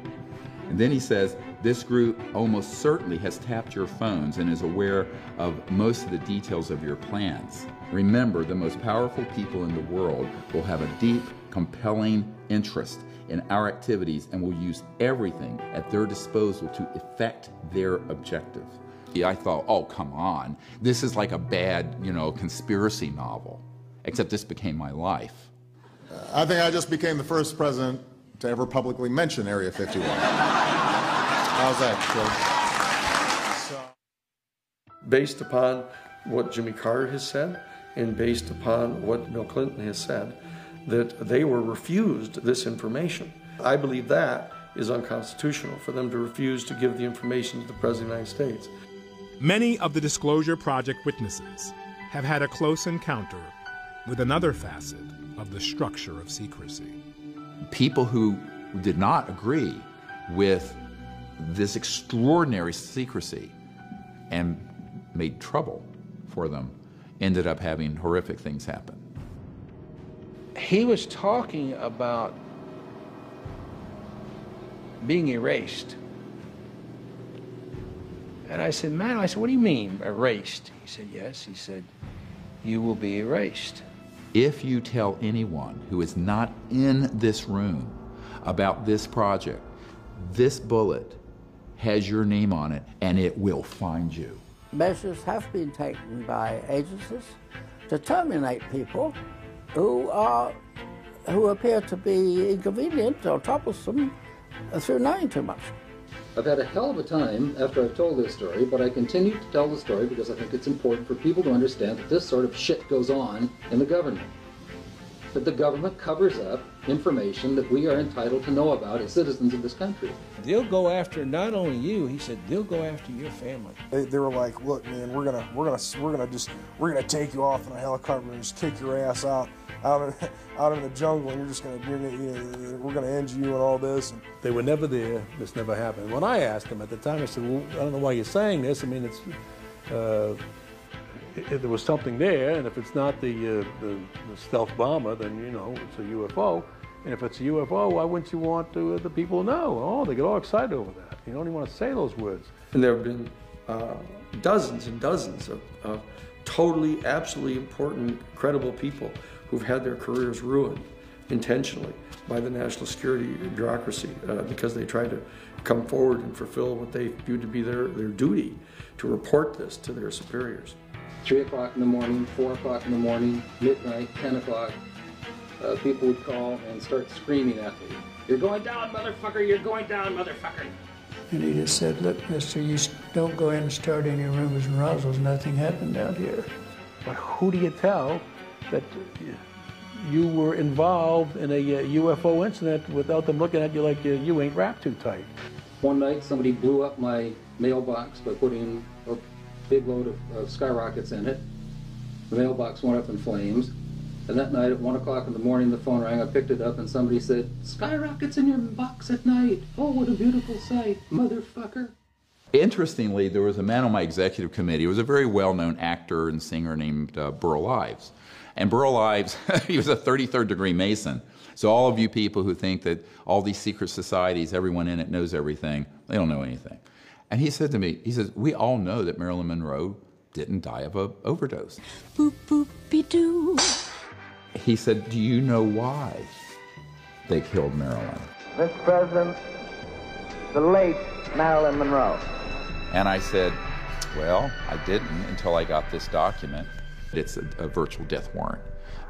And then he says, this group almost certainly has tapped your phones and is aware of most of the details of your plans. Remember, the most powerful people in the world will have a deep, compelling interest in our activities and will use everything at their disposal to effect their objective. I thought, oh, come on. This is like a bad, you know, conspiracy novel, except this became my life. Uh, I think I just became the first president to ever publicly mention Area fifty-one. How's that? So, based upon what Jimmy Carter has said and based upon what Bill Clinton has said, that they were refused this information. I believe that is unconstitutional for them to refuse to give the information to the President of the United States. Many of the Disclosure Project witnesses have had a close encounter with another facet of the structure of secrecy. People who did not agree with this extraordinary secrecy and made trouble for them ended up having horrific things happen. He was talking about being erased. And I said, man, I said, what do you mean, erased? He said, yes. He said, you will be erased. If you tell anyone who is not in this room about this project, this bullet has your name on it, and it will find you. Measures have been taken by agencies to terminate people who are, who appear to be inconvenient or troublesome through knowing too much. I've had a hell of a time after I've told this story, but I continue to tell the story because I think it's important for people to understand that this sort of shit goes on in the government. That the government covers up information that we are entitled to know about as citizens of this country. They'll go after not only you, he said, they'll go after your family. They, they were like, look, man, we're gonna, we're gonna, we're gonna just, we're gonna take you off in a helicopter and just kick your ass out, out in, out in the jungle, and you're just gonna, you're gonna you know, we're gonna end you and all this. And they were never there. This never happened. When I asked them at the time, I said, well, I don't know why you're saying this. I mean, it's. Uh, If there was something there, and if it's not the, uh, the, the stealth bomber, then, you know, it's a U F O. And if it's a U F O, why wouldn't you want to, uh, the people to know? Oh, they get all excited over that. You don't even want to say those words. And there have been uh, dozens and dozens of, of totally, absolutely important, credible people who've had their careers ruined intentionally by the national security bureaucracy uh, because they tried to come forward and fulfill what they viewed to be their, their duty to report this to their superiors. Three o'clock in the morning, four o'clock in the morning, midnight, ten o'clock, uh, people would call and start screaming at me. You're going down, motherfucker, you're going down, motherfucker. And he just said, look, mister, you don't go in and start any rumors in Roswell, nothing happened out here. But who do you tell that you were involved in a U F O incident without them looking at you like you ain't wrapped too tight? One night somebody blew up my mailbox by putting a big load of, of skyrockets in it. The mailbox went up in flames. And that night at one o'clock in the morning, the phone rang. I picked it up and somebody said, skyrockets in your box at night. Oh, what a beautiful sight, motherfucker. Interestingly, there was a man on my executive committee. He was a very well-known actor and singer named uh, Burl Ives. And Burl Ives, he was a thirty-third degree Mason. So all of you people who think that all these secret societies, everyone in it knows everything, they don't know anything. And he said to me, he says, we all know that Marilyn Monroe didn't die of an overdose. Boop, boop, be doo. He said, do you know why they killed Marilyn? Mister President, the late Marilyn Monroe. And I said, well, I didn't until I got this document. It's a, a virtual death warrant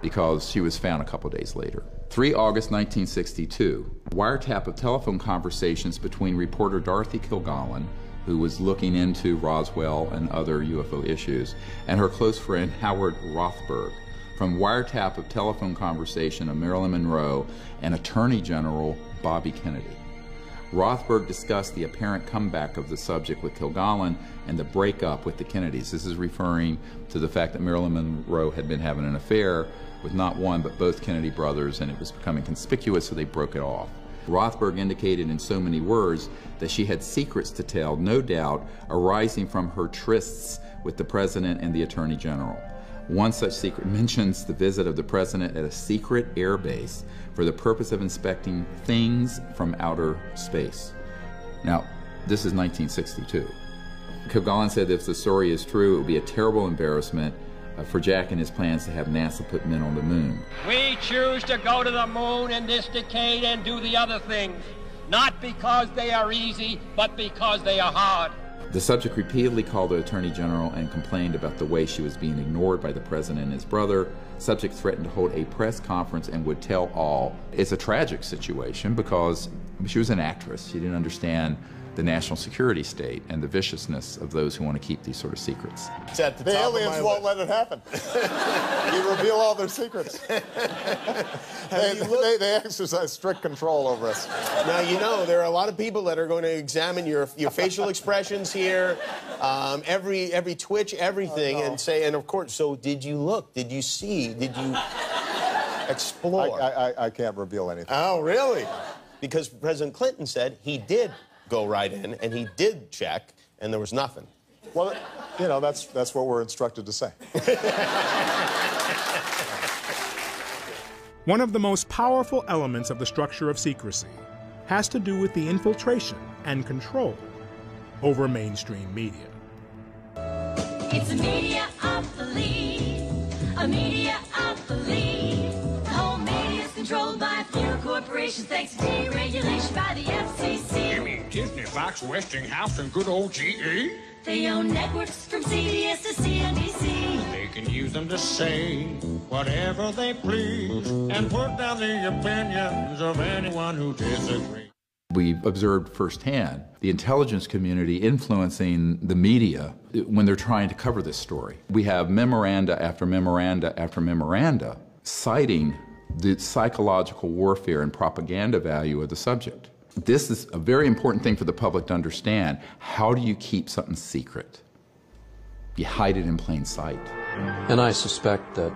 because she was found a couple days later. three August nineteen sixty-two, wiretap of telephone conversations between reporter Dorothy Kilgallen, who was looking into Roswell and other U F O issues, and her close friend Howard Rothberg, from wiretap of telephone conversation of Marilyn Monroe and Attorney General Bobby Kennedy. Rothberg discussed the apparent comeback of the subject with Kilgallen and the breakup with the Kennedys. This is referring to the fact that Marilyn Monroe had been having an affair with not one but both Kennedy brothers, and it was becoming conspicuous, so they broke it off. Rothberg indicated in so many words that she had secrets to tell, no doubt, arising from her trysts with the President and the Attorney General. One such secret mentions the visit of the President at a secret air base for the purpose of inspecting things from outer space. Now, this is nineteen sixty-two. Kilgallen said that if the story is true, it would be a terrible embarrassment Uh, for Jack and his plans to have NASA put men on the moon. We choose to go to the moon in this decade and do the other things, not because they are easy, but because they are hard. The subject repeatedly called the Attorney General and complained about the way she was being ignored by the President and his brother. Subject threatened to hold a press conference and would tell all. It's a tragic situation because she was an actress. She didn't understand the national security state and the viciousness of those who want to keep these sort of secrets. It's at the, the aliens won't list. Let it happen. You reveal all their secrets. they, they, they exercise strict control over us. Now, you know, there are a lot of people that are going to examine your, your facial expressions here, um, every, every twitch, everything, oh, no. and say, and of course, so did you look? Did you see? Did you explore? I, I, I can't reveal anything. Oh, really? Because President Clinton said he did go right in, and he did check, and there was nothing. Well, you know, that's, that's what we're instructed to say. One of the most powerful elements of the structure of secrecy has to do with the infiltration and control over mainstream media. It's a mediopoly, a mediopoly. The whole media is controlled by a few corporations thanks to deregulation by the F C C. You mean Disney, Fox, Westinghouse, and good old G E? They own networks from C B S to C N B C. They can use them to say whatever they please and put down the opinions of anyone who disagrees. We've observed firsthand the intelligence community influencing the media when they're trying to cover this story. We have memoranda after memoranda after memoranda citing the psychological warfare and propaganda value of the subject. This is a very important thing for the public to understand. How do you keep something secret? You hide it in plain sight. And I suspect that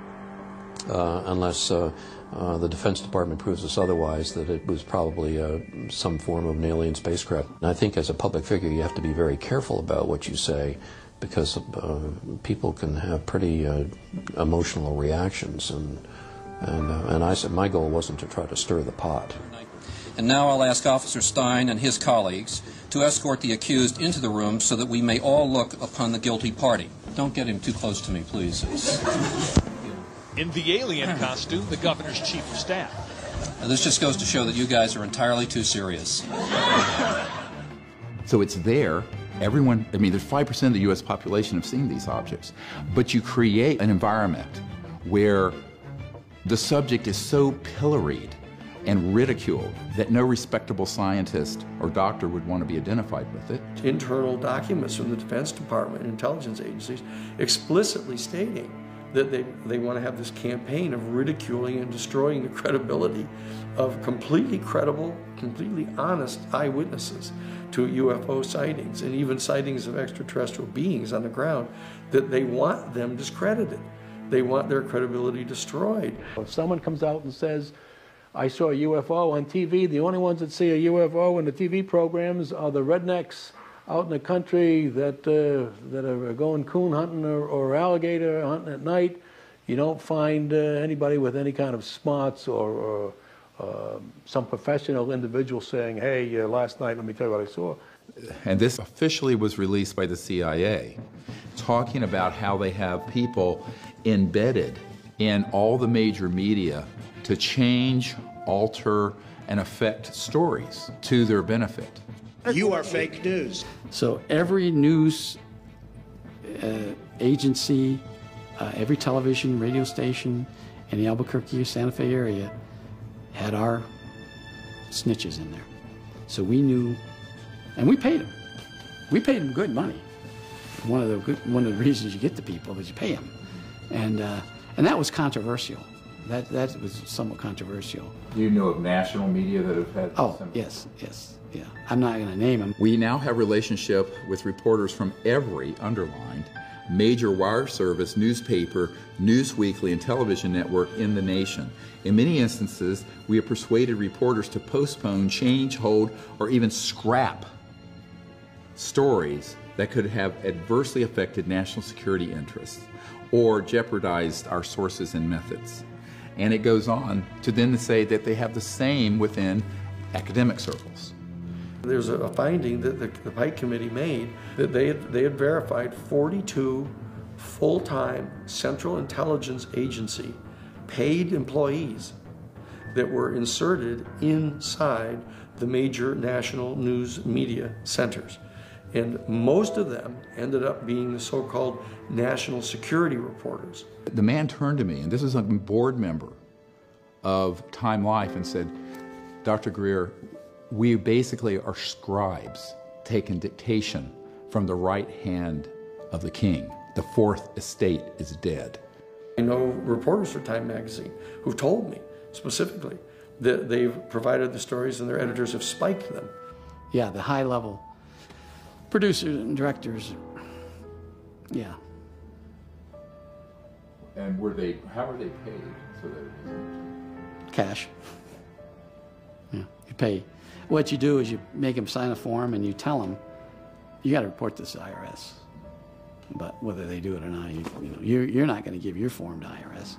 uh, unless uh, uh, the Defense Department proves us otherwise, that it was probably uh, some form of an alien spacecraft. And I think as a public figure you have to be very careful about what you say, because uh, people can have pretty uh, emotional reactions. And, and, uh, and I said my goal wasn't to try to stir the pot. And now I'll ask Officer Stein and his colleagues to escort the accused into the room so that we may all look upon the guilty party. Don't get him too close to me, please. In the alien costume, the governor's chief of staff. Now, this just goes to show that you guys are entirely too serious. So it's there. Everyone, I mean, there's five percent of the U S population have seen these objects. But you create an environment where the subject is so pilloried and ridiculed that no respectable scientist or doctor would want to be identified with it. Internal documents from the Defense Department and intelligence agencies explicitly stating that they, they want to have this campaign of ridiculing and destroying the credibility of completely credible, completely honest eyewitnesses to U F O sightings and even sightings of extraterrestrial beings on the ground, that they want them discredited. They want their credibility destroyed. If someone comes out and says, I saw a U F O on T V. The only ones that see a U F O in the T V programs are the rednecks out in the country that uh, that are going coon hunting or, or alligator hunting at night. You don't find uh, anybody with any kind of smarts or, or uh, some professional individual saying, hey, uh, last night, let me tell you what I saw. And this officially was released by the C I A, talking about how they have people embedded in all the major media to change, alter, and affect stories to their benefit. You are fake news. So every news uh, agency, uh, every television, radio station in the Albuquerque or Santa Fe area had our snitches in there. So we knew, and we paid them. We paid them good money. One of the good, one of the reasons you get the people is you pay them, and uh, and that was controversial. That, that was somewhat controversial. Do you know of national media that have had... Oh, some... yes, yes, yeah. I'm not going to name them. We now have relationship with reporters from every, underlined, major wire service, newspaper, Newsweekly, and television network in the nation. In many instances, we have persuaded reporters to postpone, change, hold, or even scrap stories that could have adversely affected national security interests or jeopardized our sources and methods. And it goes on to then say that they have the same within academic circles. There's a finding that the, the Pike Committee made that they had, they had verified forty-two full-time Central Intelligence Agency paid employees that were inserted inside the major national news media centers. And most of them ended up being the so-called national security reporters. The man turned to me, and this is a board member of Time Life, and said, Doctor Greer, we basically are scribes taking dictation from the right hand of the king. The fourth estate is dead. I know reporters for Time magazine who've told me specifically that they've provided the stories and their editors have spiked them. Yeah, the high level producers and directors, yeah. And were they, how were they paid? So that cash. Yeah, you pay. What you do is you make them sign a form and you tell them, you got to report this to I R S. But whether they do it or not, you, you know, you're, you're not going to give your form to I R S.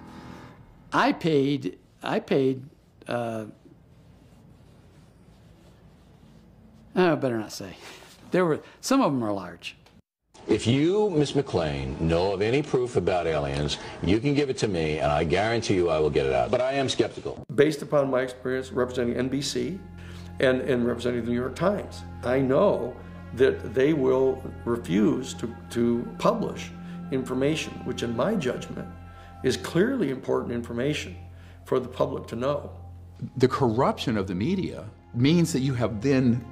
I paid, I paid, uh, Oh, I better not say. There were, some of them are large. If you, Miss McClain, know of any proof about aliens, you can give it to me, and I guarantee you I will get it out. But I am skeptical. Based upon my experience representing N B C and, and representing the New York Times, I know that they will refuse to, to publish information, which in my judgment is clearly important information for the public to know. The corruption of the media means that you have then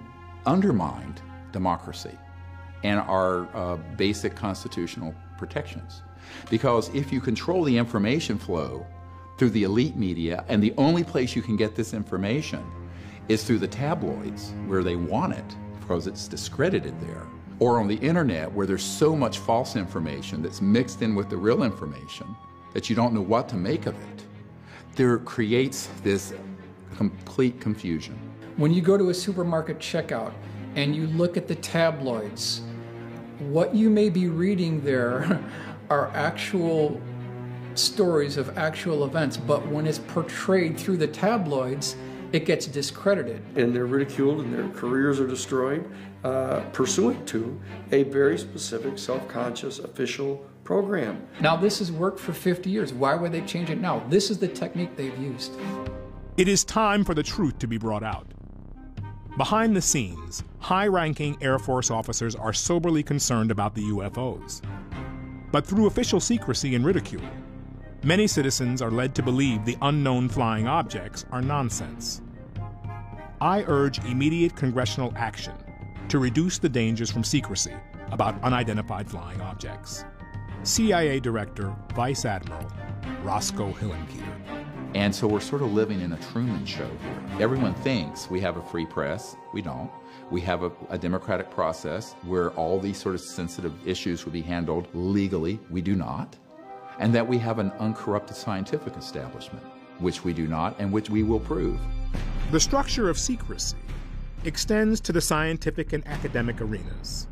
undermined democracy and our uh, basic constitutional protections. Because if you control the information flow through the elite media, and the only place you can get this information is through the tabloids, where they want it, because it's discredited there, or on the internet, where there's so much false information that's mixed in with the real information that you don't know what to make of it, there creates this complete confusion. When you go to a supermarket checkout, and you look at the tabloids, what you may be reading there are actual stories of actual events, but when it's portrayed through the tabloids, it gets discredited. And they're ridiculed and their careers are destroyed, uh, pursuant to a very specific self-conscious official program. Now this has worked for fifty years. Why would they change it now? This is the technique they've used. It is time for the truth to be brought out. Behind the scenes, high-ranking Air Force officers are soberly concerned about the U F Os. But through official secrecy and ridicule, many citizens are led to believe the unknown flying objects are nonsense. I urge immediate congressional action to reduce the dangers from secrecy about unidentified flying objects. C I A Director, Vice Admiral Roscoe Hillenkeeter. And so we're sort of living in a Truman show here. Everyone thinks we have a free press. We don't. We have a, a democratic process where all these sort of sensitive issues would be handled legally. We do not. And that we have an uncorrupted scientific establishment, which we do not and which we will prove. The structure of secrecy extends to the scientific and academic arenas,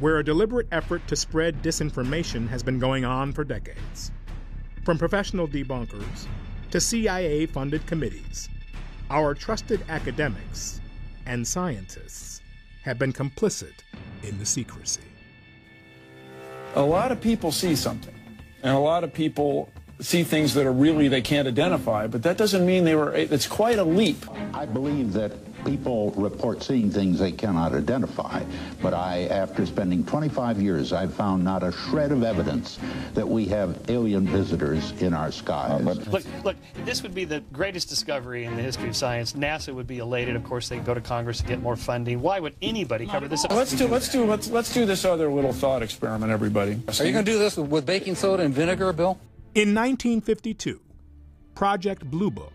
where a deliberate effort to spread disinformation has been going on for decades. From professional debunkers to C I A-funded committees, our trusted academics and scientists have been complicit in the secrecy. A lot of people see something, and a lot of people see things that are really they can't identify, but that doesn't mean they were, it's quite a leap. I believe that people report seeing things they cannot identify, but I, after spending twenty-five years, I've found not a shred of evidence that we have alien visitors in our skies. Uh, look, look, this would be the greatest discovery in the history of science. NASA would be elated. Of course, they'd go to Congress to get more funding. Why would anybody cover this up? Let's do, let's do, let's let's do this other little thought experiment, everybody. Are you going to do this with baking soda and vinegar, Bill? In nineteen fifty-two, Project Blue Book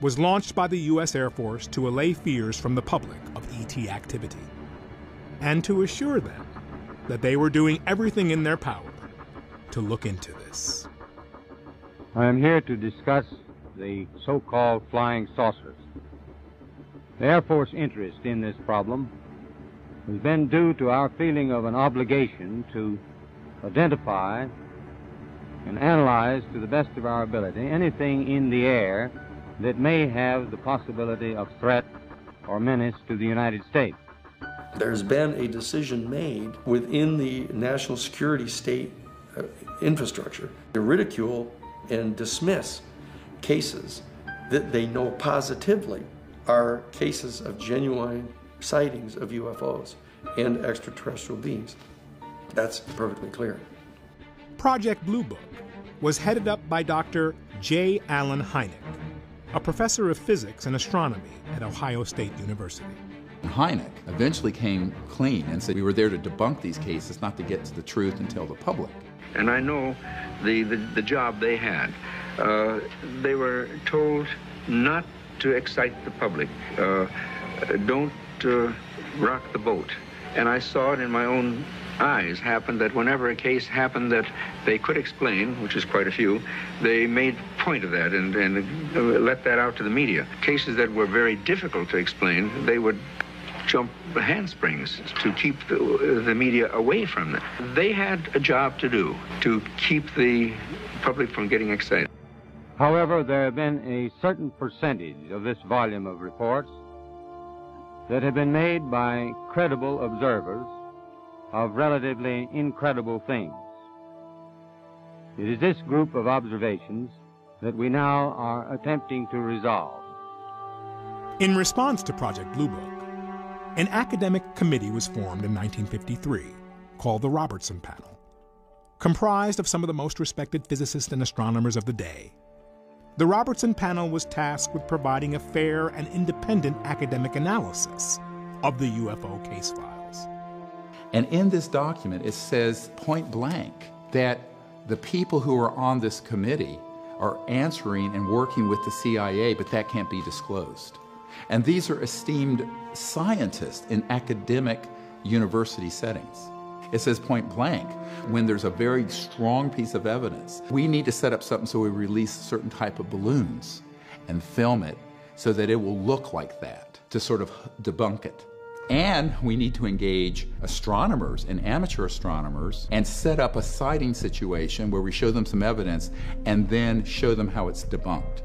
was launched by the U S Air Force to allay fears from the public of E T activity and to assure them that they were doing everything in their power to look into this. I am here to discuss the so-called flying saucers. The Air Force interest in this problem has been due to our feeling of an obligation to identify and analyze to the best of our ability anything in the air that may have the possibility of threat or menace to the United States. There's been a decision made within the national security state uh, infrastructure to ridicule and dismiss cases that they know positively are cases of genuine sightings of U F Os and extraterrestrial beings. That's perfectly clear. Project Blue Book was headed up by Doctor J. Allen Hynek, a professor of physics and astronomy at Ohio State University. Hynek eventually came clean and said we were there to debunk these cases, not to get to the truth and tell the public. And I know the, the, the job they had. Uh, they were told not to excite the public, uh, don't uh, rock the boat. And I saw it in my own eyes happened that whenever a case happened that they could explain, which is quite a few, they made point of that and, and uh, let that out to the media. Cases that were very difficult to explain, they would jump the handsprings to keep the, the media away from them. They had a job to do to keep the public from getting excited. However, there have been a certain percentage of this volume of reports that had been made by credible observers of relatively incredible things. It is this group of observations that we now are attempting to resolve. In response to Project Blue Book, an academic committee was formed in nineteen fifty-three called the Robertson Panel, comprised of some of the most respected physicists and astronomers of the day. The Robertson Panel was tasked with providing a fair and independent academic analysis of the U F O case files. And in this document, it says point blank that the people who are on this committee are answering and working with the C I A, but that can't be disclosed. And these are esteemed scientists in academic university settings. It says point blank, when there's a very strong piece of evidence, we need to set up something so we release a certain type of balloons and film it so that it will look like that, to sort of debunk it. And we need to engage astronomers and amateur astronomers and set up a sighting situation where we show them some evidence and then show them how it's debunked.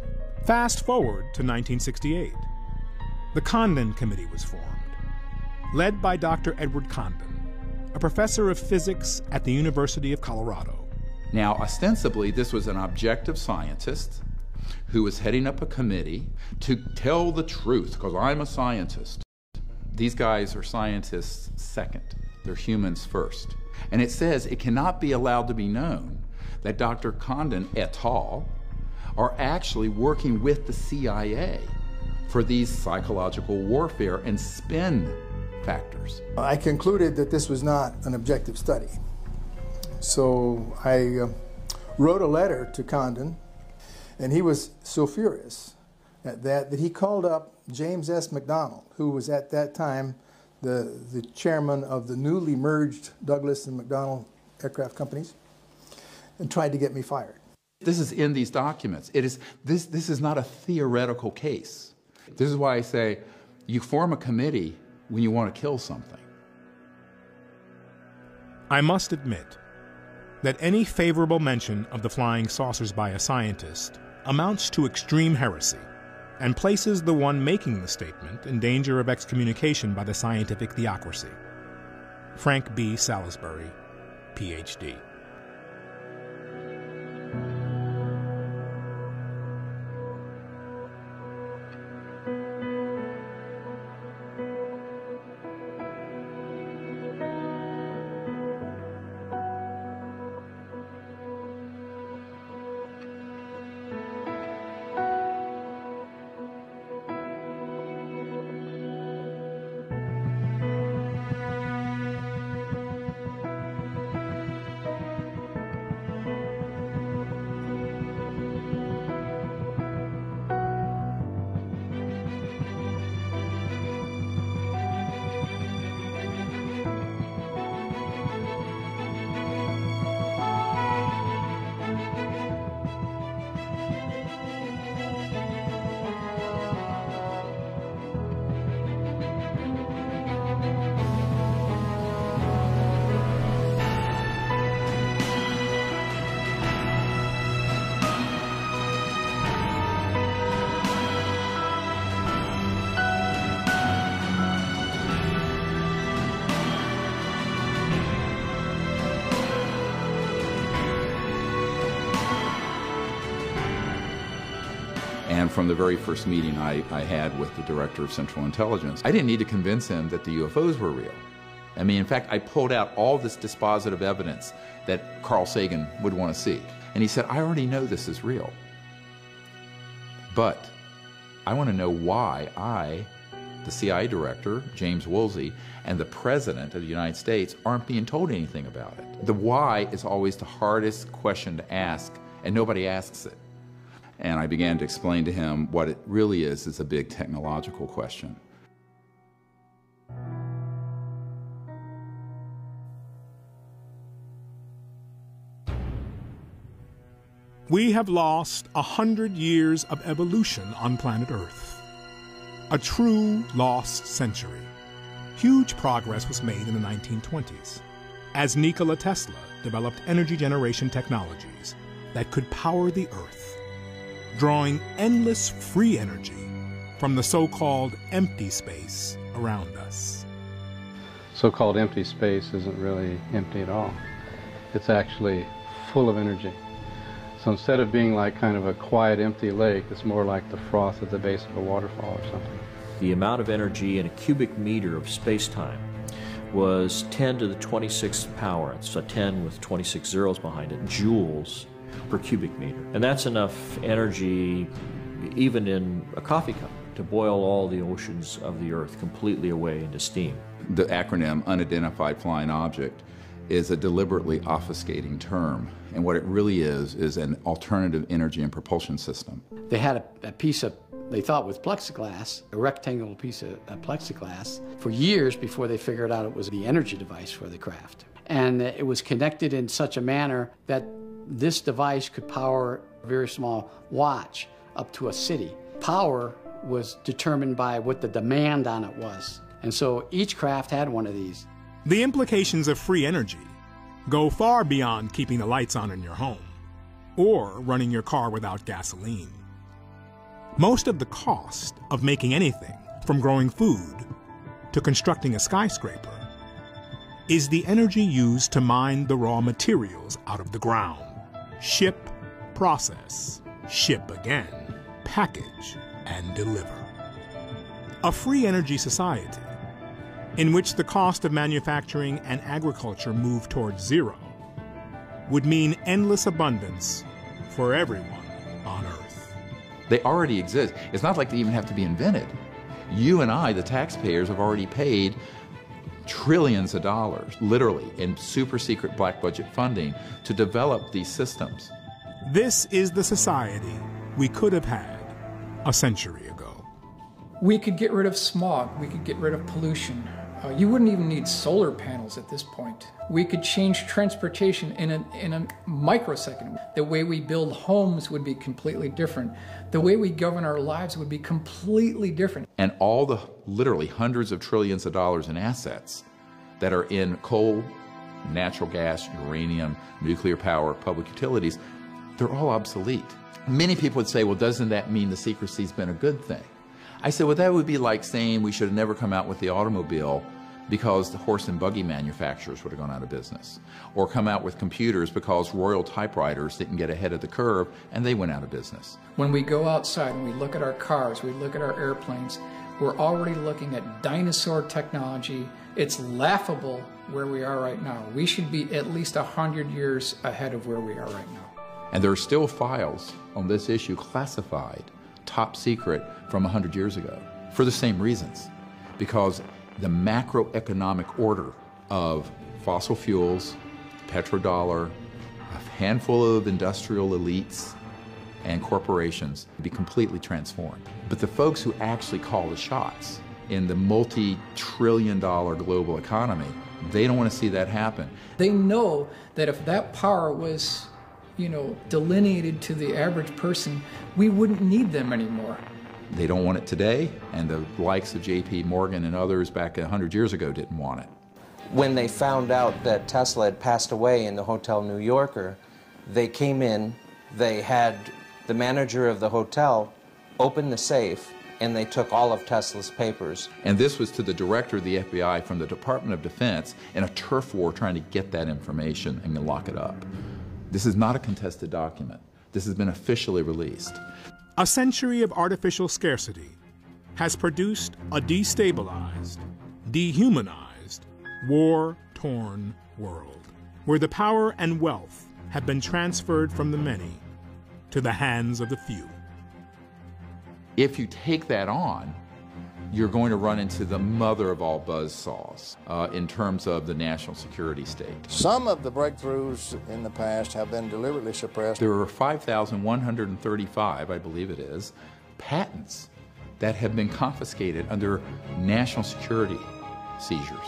Fast forward to nineteen sixty-eight. The Condon Committee was formed, led by Doctor Edward Condon, a professor of physics at the University of Colorado. Now, ostensibly, this was an objective scientist who was heading up a committee to tell the truth, because I'm a scientist. These guys are scientists second. They're humans first. And it says it cannot be allowed to be known that Doctor Condon et al. Are actually working with the C I A for these psychological warfare and spin factors. I concluded that this was not an objective study. So I uh, wrote a letter to Condon, and he was so furious at that that he called up James S. McDonald, who was at that time the, the chairman of the newly merged Douglas and McDonnell aircraft companies, and tried to get me fired. This is in these documents. It is, this, this is not a theoretical case. This is why I say you form a committee when you want to kill something. I must admit that any favorable mention of the flying saucers by a scientist amounts to extreme heresy and places the one making the statement in danger of excommunication by the scientific theocracy. Frank B. Salisbury, P H D From the very first meeting I, I had with the director of Central Intelligence, I didn't need to convince him that the U F Os were real. I mean, in fact, I pulled out all this dispositive evidence that Carl Sagan would want to see. And he said, I already know this is real. But I want to know why I, the C I A director, James Woolsey, and the president of the United States aren't being told anything about it. The why is always the hardest question to ask, and nobody asks it. And I began to explain to him what it really is, is a big technological question. We have lost a hundred years of evolution on planet Earth. A true lost century. Huge progress was made in the nineteen twenties as Nikola Tesla developed energy generation technologies that could power the Earth, drawing endless free energy from the so-called empty space around us. So-called empty space isn't really empty at all. It's actually full of energy. So instead of being like kind of a quiet, empty lake, it's more like the froth at the base of a waterfall or something. The amount of energy in a cubic meter of space-time was ten to the twenty-sixth power. It's a ten with twenty-six zeros behind it, joules per cubic meter. And that's enough energy, even in a coffee cup, to boil all the oceans of the Earth completely away into steam. The acronym Unidentified Flying Object is a deliberately obfuscating term. And what it really is, is an alternative energy and propulsion system. They had a, a piece of, they thought with plexiglass, a rectangular piece of uh, plexiglass, for years before they figured out it was the energy device for the craft. And it was connected in such a manner that this device could power a very small watch up to a city. Power was determined by what the demand on it was. And so each craft had one of these. The implications of free energy go far beyond keeping the lights on in your home or running your car without gasoline. Most of the cost of making anything, from growing food to constructing a skyscraper, is the energy used to mine the raw materials out of the ground. Ship, process, ship again, package, and deliver. A free energy society in which the cost of manufacturing and agriculture move towards zero would mean endless abundance for everyone on Earth. They already exist. It's not like they even have to be invented. You and I, the taxpayers, have already paid trillions of dollars, literally, in super secret black budget funding to develop these systems. This is the society we could have had a century ago. We could get rid of smog, we could get rid of pollution. Uh, you wouldn't even need solar panels at this point. We could change transportation in a, in a microsecond. The way we build homes would be completely different. The way we govern our lives would be completely different. And all the literally hundreds of trillions of dollars in assets that are in coal, natural gas, uranium, nuclear power, public utilities, they're all obsolete. Many people would say, well, doesn't that mean the secrecy's been a good thing? I said, well, that would be like saying we should have never come out with the automobile because the horse and buggy manufacturers would have gone out of business, or come out with computers because Royal typewriters didn't get ahead of the curve and they went out of business. When we go outside and we look at our cars, we look at our airplanes, we're already looking at dinosaur technology. It's laughable where we are right now. We should be at least one hundred years ahead of where we are right now. And there are still files on this issue classified, top secret, from one hundred years ago, for the same reasons, because the macroeconomic order of fossil fuels, petrodollar, a handful of industrial elites and corporations would be completely transformed. But the folks who actually call the shots in the multi-trillion dollar global economy, they don't want to see that happen. They know that if that power was, you know, delineated to the average person, we wouldn't need them anymore. They don't want it today, and the likes of J P Morgan and others back one hundred years ago didn't want it. When they found out that Tesla had passed away in the Hotel New Yorker, they came in, they had the manager of the hotel open the safe, and they took all of Tesla's papers. And this was to the director of the F B I from the Department of Defense in a turf war trying to get that information and lock it up. This is not a contested document. This has been officially released. A century of artificial scarcity has produced a destabilized, dehumanized, war-torn world, where the power and wealth have been transferred from the many to the hands of the few. If you take that on, you're going to run into the mother of all buzzsaws uh, in terms of the national security state. Some of the breakthroughs in the past have been deliberately suppressed. There are five thousand one hundred thirty-five, I believe it is, patents that have been confiscated under national security seizures.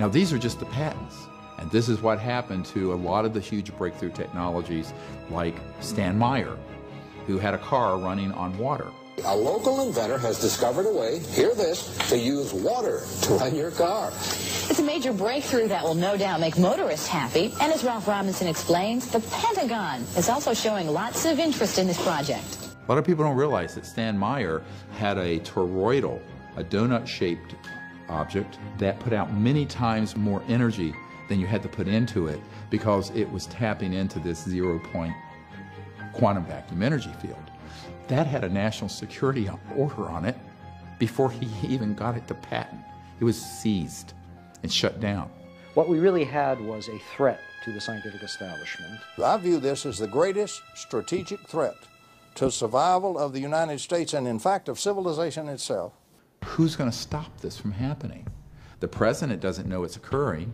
Now, these are just the patents, and this is what happened to a lot of the huge breakthrough technologies like Stan Meyer, who had a car running on water. A local inventor has discovered a way, hear this, to use water to run your car. It's a major breakthrough that will no doubt make motorists happy. And as Ralph Robinson explains, the Pentagon is also showing lots of interest in this project. A lot of people don't realize that Stan Meyer had a toroidal a donut-shaped object that put out many times more energy than you had to put into it because it was tapping into this zero-point quantum vacuum energy field. That had a national security order on it before he even got it to patent. It was seized and shut down. What we really had was a threat to the scientific establishment. I view this as the greatest strategic threat to survival of the United States and, in fact, of civilization itself. Who's going to stop this from happening? The president doesn't know it's occurring.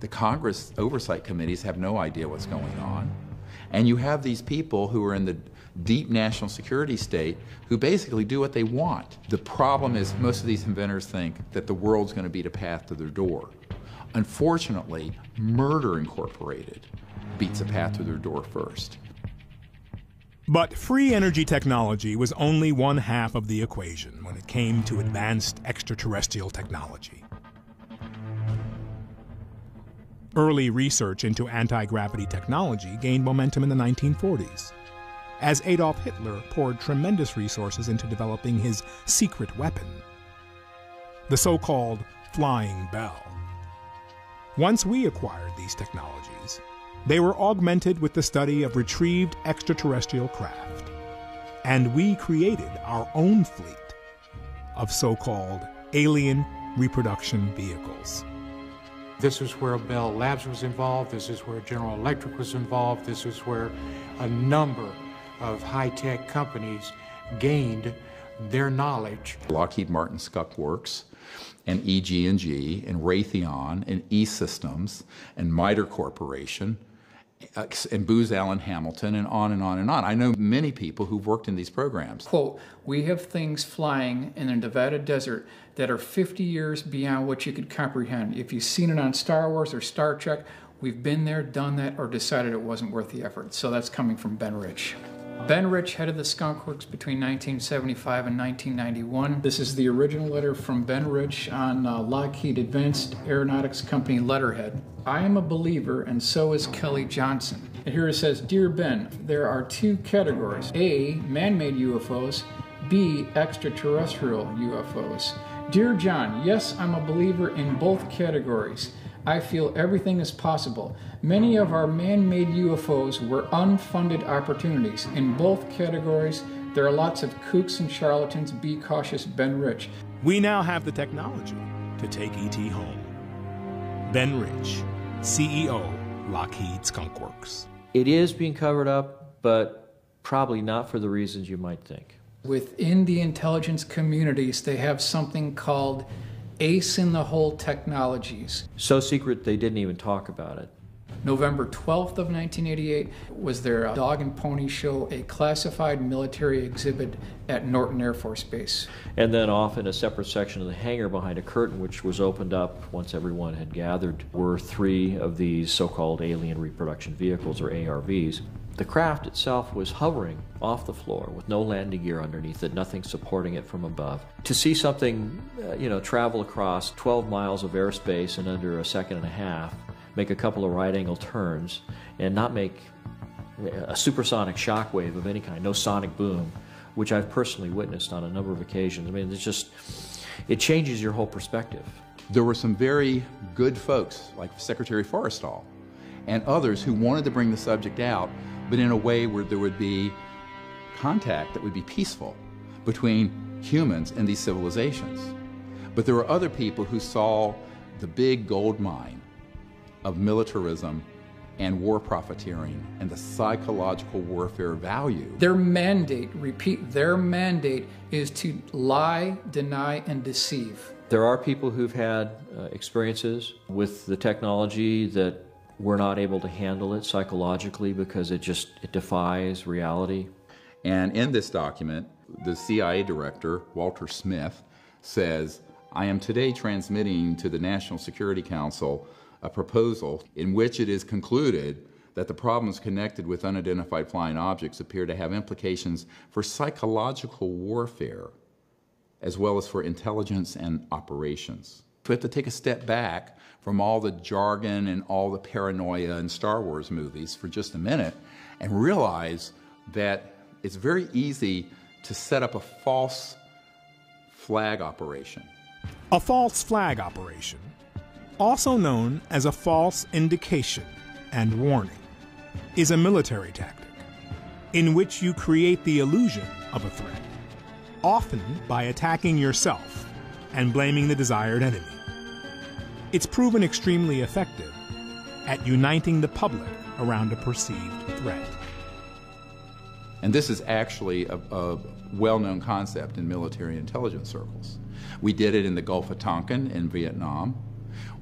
The Congress oversight committees have no idea what's going on. And you have these people who are in the deep national security state who basically do what they want. The problem is most of these inventors think that the world's going to be the path to their door. Unfortunately, Murder Incorporated beats a path through their door first. But free energy technology was only one half of the equation when it came to advanced extraterrestrial technology. Early research into anti-gravity technology gained momentum in the nineteen forties, as Adolf Hitler poured tremendous resources into developing his secret weapon, the so-called flying bell. Once we acquired these technologies, they were augmented with the study of retrieved extraterrestrial craft, and we created our own fleet of so-called alien reproduction vehicles. This is where Bell Labs was involved, this is where General Electric was involved, this is where a number of high-tech companies gained their knowledge. Lockheed Martin, Skunk Works, and E G and G, and Raytheon, and E-Systems, and MITRE Corporation, and Booz Allen Hamilton, and on and on and on. I know many people who've worked in these programs. Quote, we have things flying in the Nevada desert that are fifty years beyond what you could comprehend. If you've seen it on Star Wars or Star Trek, we've been there, done that, or decided it wasn't worth the effort. So that's coming from Ben Rich. Ben Rich headed the Skunk Works between nineteen seventy-five and nineteen ninety-one. This is the original letter from Ben Rich on uh, Lockheed Advanced Aeronautics Company letterhead. I am a believer, and so is Kelly Johnson. And here it says, Dear Ben, there are two categories. A, man-made U F Os. B, extraterrestrial U F Os. Dear John, yes, I'm a believer in both categories. I feel everything is possible. Many of our man-made U F Os were unfunded opportunities. In both categories, there are lots of kooks and charlatans. Be cautious, Ben Rich. We now have the technology to take E T home. Ben Rich, C E O, Lockheed Skunk Works. It is being covered up, but probably not for the reasons you might think. Within the intelligence communities, they have something called ace in the hole technologies. So secret they didn't even talk about it. November twelfth of nineteen eighty-eight was their dog and pony show, a classified military exhibit at Norton Air Force Base. And then off in a separate section of the hangar behind a curtain, which was opened up once everyone had gathered, were three of these so-called alien reproduction vehicles, or A R Vs. The craft itself was hovering off the floor with no landing gear underneath it, nothing supporting it from above. To see something, uh, you know, travel across twelve miles of airspace in under a second and a half, make a couple of right-angle turns, and not make a supersonic shockwave of any kind, no sonic boom, which I've personally witnessed on a number of occasions. I mean, it's just, it changes your whole perspective. There were some very good folks, like Secretary Forrestal, and others who wanted to bring the subject out, but in a way where there would be contact that would be peaceful between humans and these civilizations. But there were other people who saw the big gold mine of militarism and war profiteering and the psychological warfare value. Their mandate, repeat, their mandate is to lie, deny, and deceive. There are people who've had uh, experiences with the technology that we're not able to handle it psychologically because it just, it defies reality. And in this document, the C I A director, Walter Smith, says, I am today transmitting to the National Security Council a proposal in which it is concluded that the problems connected with unidentified flying objects appear to have implications for psychological warfare, as well as for intelligence and operations. We have to take a step back from all the jargon and all the paranoia in Star Wars movies for just a minute and realize that it's very easy to set up a false flag operation. A false flag operation, also known as a false indication and warning, is a military tactic in which you create the illusion of a threat, often by attacking yourself and blaming the desired enemy. It's proven extremely effective at uniting the public around a perceived threat. And this is actually a, a well-known concept in military intelligence circles. We did it in the Gulf of Tonkin in Vietnam,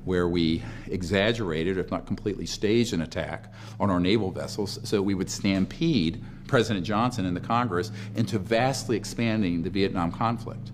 where we exaggerated, if not completely staged, an attack on our naval vessels so we would stampede President Johnson and the Congress into vastly expanding the Vietnam conflict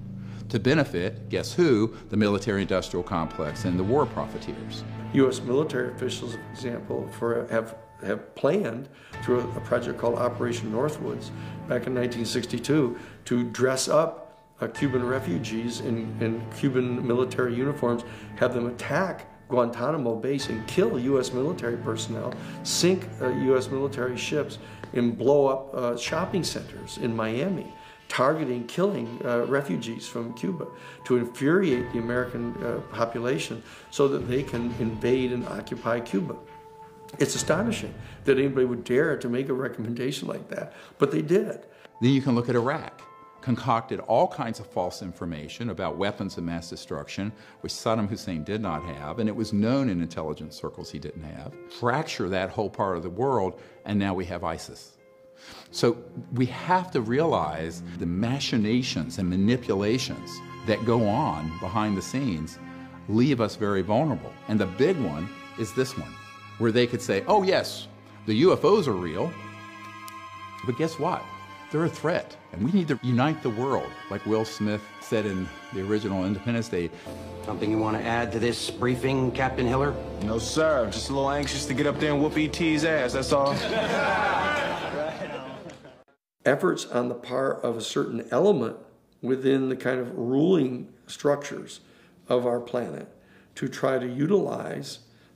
to benefit, guess who, the military-industrial complex and the war profiteers. U S military officials, for example, for, have, have planned through a project called Operation Northwoods back in nineteen sixty-two to dress up Uh, Cuban refugees in, in Cuban military uniforms, have them attack Guantanamo base and kill U S military personnel, sink uh, U S military ships, and blow up uh, shopping centers in Miami, targeting, killing uh, refugees from Cuba to infuriate the American uh, population so that they can invade and occupy Cuba. It's astonishing that anybody would dare to make a recommendation like that, but they did. Then you can look at Iraq. Concocted all kinds of false information about weapons of mass destruction, which Saddam Hussein did not have, and it was known in intelligence circles he didn't have. Fracture that whole part of the world, and now we have ISIS. So we have to realize the machinations and manipulations that go on behind the scenes leave us very vulnerable. And the big one is this one, where they could say, oh yes, the U F Os are real, but guess what? They're a threat, and we need to unite the world, like Will Smith said in the original Independence Day. Something you want to add to this briefing, Captain Hiller? No, sir. I'm just a little anxious to get up there and whoop E T's ass, that's all. Efforts on the part of a certain element within the kind of ruling structures of our planet to try to utilize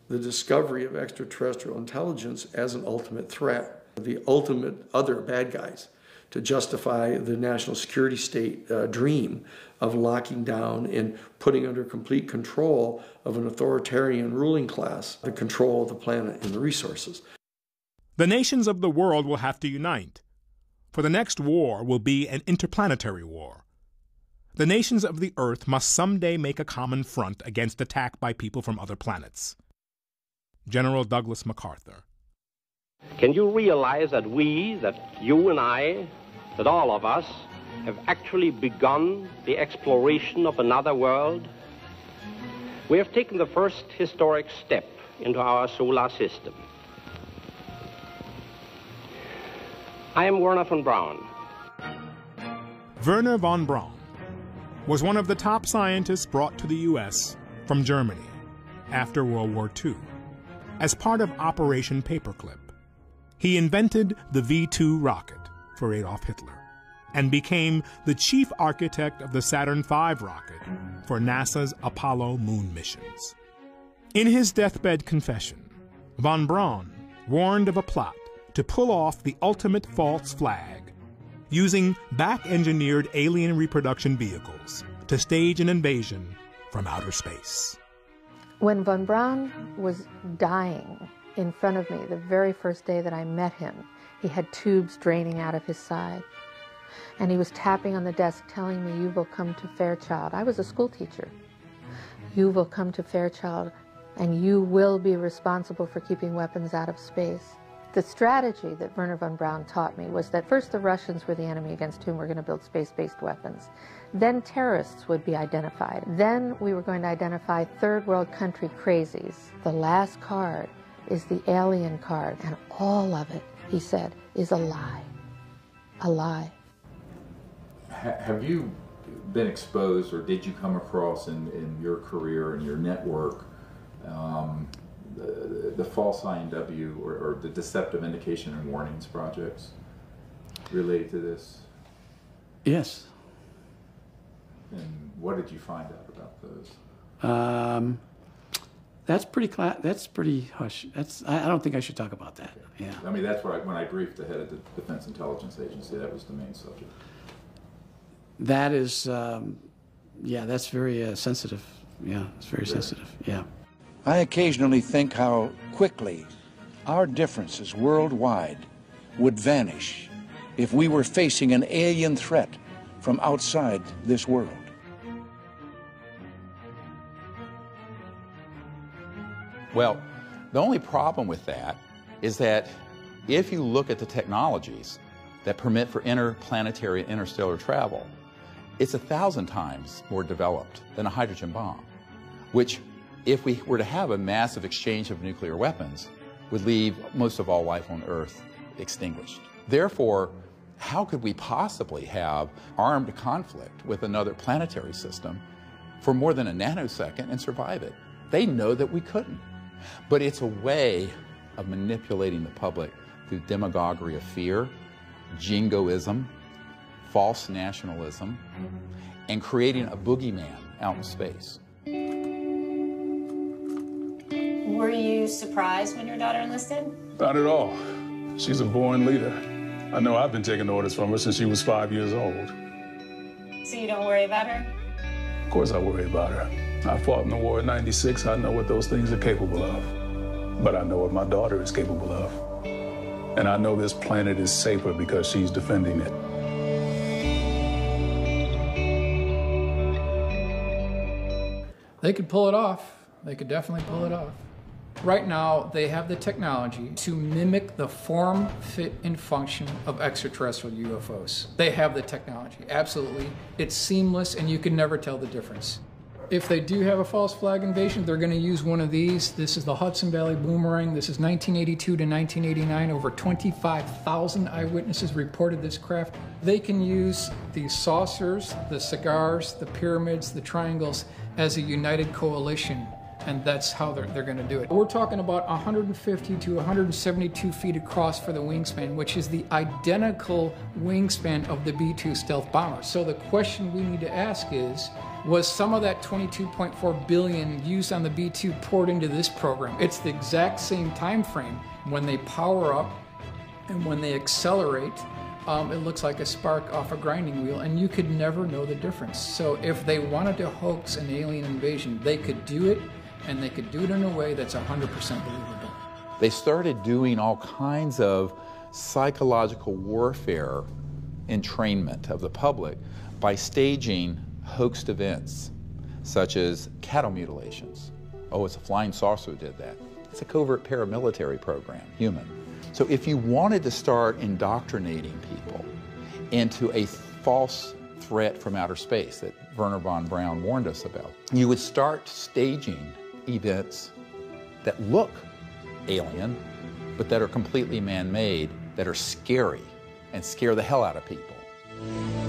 the discovery of extraterrestrial intelligence as an ultimate threat, the ultimate other bad guys, to justify the national security state uh, dream of locking down and putting under complete control of an authoritarian ruling class the control of the planet and the resources. The nations of the world will have to unite, for the next war will be an interplanetary war. The nations of the Earth must someday make a common front against attack by people from other planets. General Douglas MacArthur. Can you realize that we, that you and I, that all of us have actually begun the exploration of another world? We have taken the first historic step into our solar system. I am Wernher von Braun. Wernher von Braun was one of the top scientists brought to the U S from Germany after World War Two as part of Operation Paperclip. He invented the V two rocket for Adolf Hitler and became the chief architect of the Saturn five rocket for NASA's Apollo moon missions. In his deathbed confession, von Braun warned of a plot to pull off the ultimate false flag using back-engineered alien reproduction vehicles to stage an invasion from outer space. When von Braun was dying in front of me the very first day that I met him, he had tubes draining out of his side, and he was tapping on the desk telling me, you will come to Fairchild. I was a school teacher. You will come to Fairchild, and you will be responsible for keeping weapons out of space. The strategy that Wernher von Braun taught me was that first the Russians were the enemy against whom we're going to build space-based weapons. Then terrorists would be identified. Then we were going to identify third world country crazies. The last card is the alien card, and all of it, he said, is a lie. A lie. Ha have you been exposed, or did you come across in, in your career and your network, um, the, the false I N W or, or the deceptive indication and warnings projects related to this? Yes. And what did you find out about those? Um. That's pretty, cla that's pretty hush. That's, I, I don't think I should talk about that. Okay. Yeah. I mean, that's what I, when I briefed the head of the Defense Intelligence Agency, that was the main subject. That is, um, Yeah, that's very uh, sensitive. Yeah, it's very sensitive. Yeah. I occasionally think how quickly our differences worldwide would vanish if we were facing an alien threat from outside this world. Well, the only problem with that is that if you look at the technologies that permit for interplanetary and interstellar travel, it's a thousand times more developed than a hydrogen bomb, which, if we were to have a massive exchange of nuclear weapons, would leave most of all life on Earth extinguished. Therefore, how could we possibly have armed conflict with another planetary system for more than a nanosecond and survive it? They know that we couldn't. But it's a way of manipulating the public through demagoguery of fear, jingoism, false nationalism, and creating a boogeyman out in space. Were you surprised when your daughter enlisted? Not at all. She's a born leader. I know I've been taking orders from her since she was five years old. So you don't worry about her? Of course I worry about her. I fought in the war in ninety-six. I know what those things are capable of. But I know what my daughter is capable of. And I know this planet is safer because she's defending it. They could pull it off. They could definitely pull it off. Right now, they have the technology to mimic the form, fit, and function of extraterrestrial U F Os. They have the technology, absolutely. It's seamless, and you can never tell the difference. If they do have a false flag invasion, they're gonna use one of these. This is the Hudson Valley Boomerang. This is nineteen eighty-two to nineteen eighty-nine. Over twenty-five thousand eyewitnesses reported this craft. They can use the saucers, the cigars, the pyramids, the triangles as a united coalition. And that's how they're, they're gonna do it. We're talking about one hundred fifty to one hundred seventy-two feet across for the wingspan, which is the identical wingspan of the B two stealth bomber. So the question we need to ask is, was some of that twenty-two point four billion used on the B two poured into this program? It's the exact same time frame. When they power up and when they accelerate, um, it looks like a spark off a grinding wheel, and you could never know the difference. So if they wanted to hoax an alien invasion, they could do it, and they could do it in a way that's one hundred percent believable. They started doing all kinds of psychological warfare entrainment of the public by staging hoaxed events, such as cattle mutilations. Oh, it's a flying saucer who did that. It's a covert paramilitary program, human. So if you wanted to start indoctrinating people into a false threat from outer space that Wernher von Braun warned us about, you would start staging events that look alien, but that are completely man-made, that are scary and scare the hell out of people.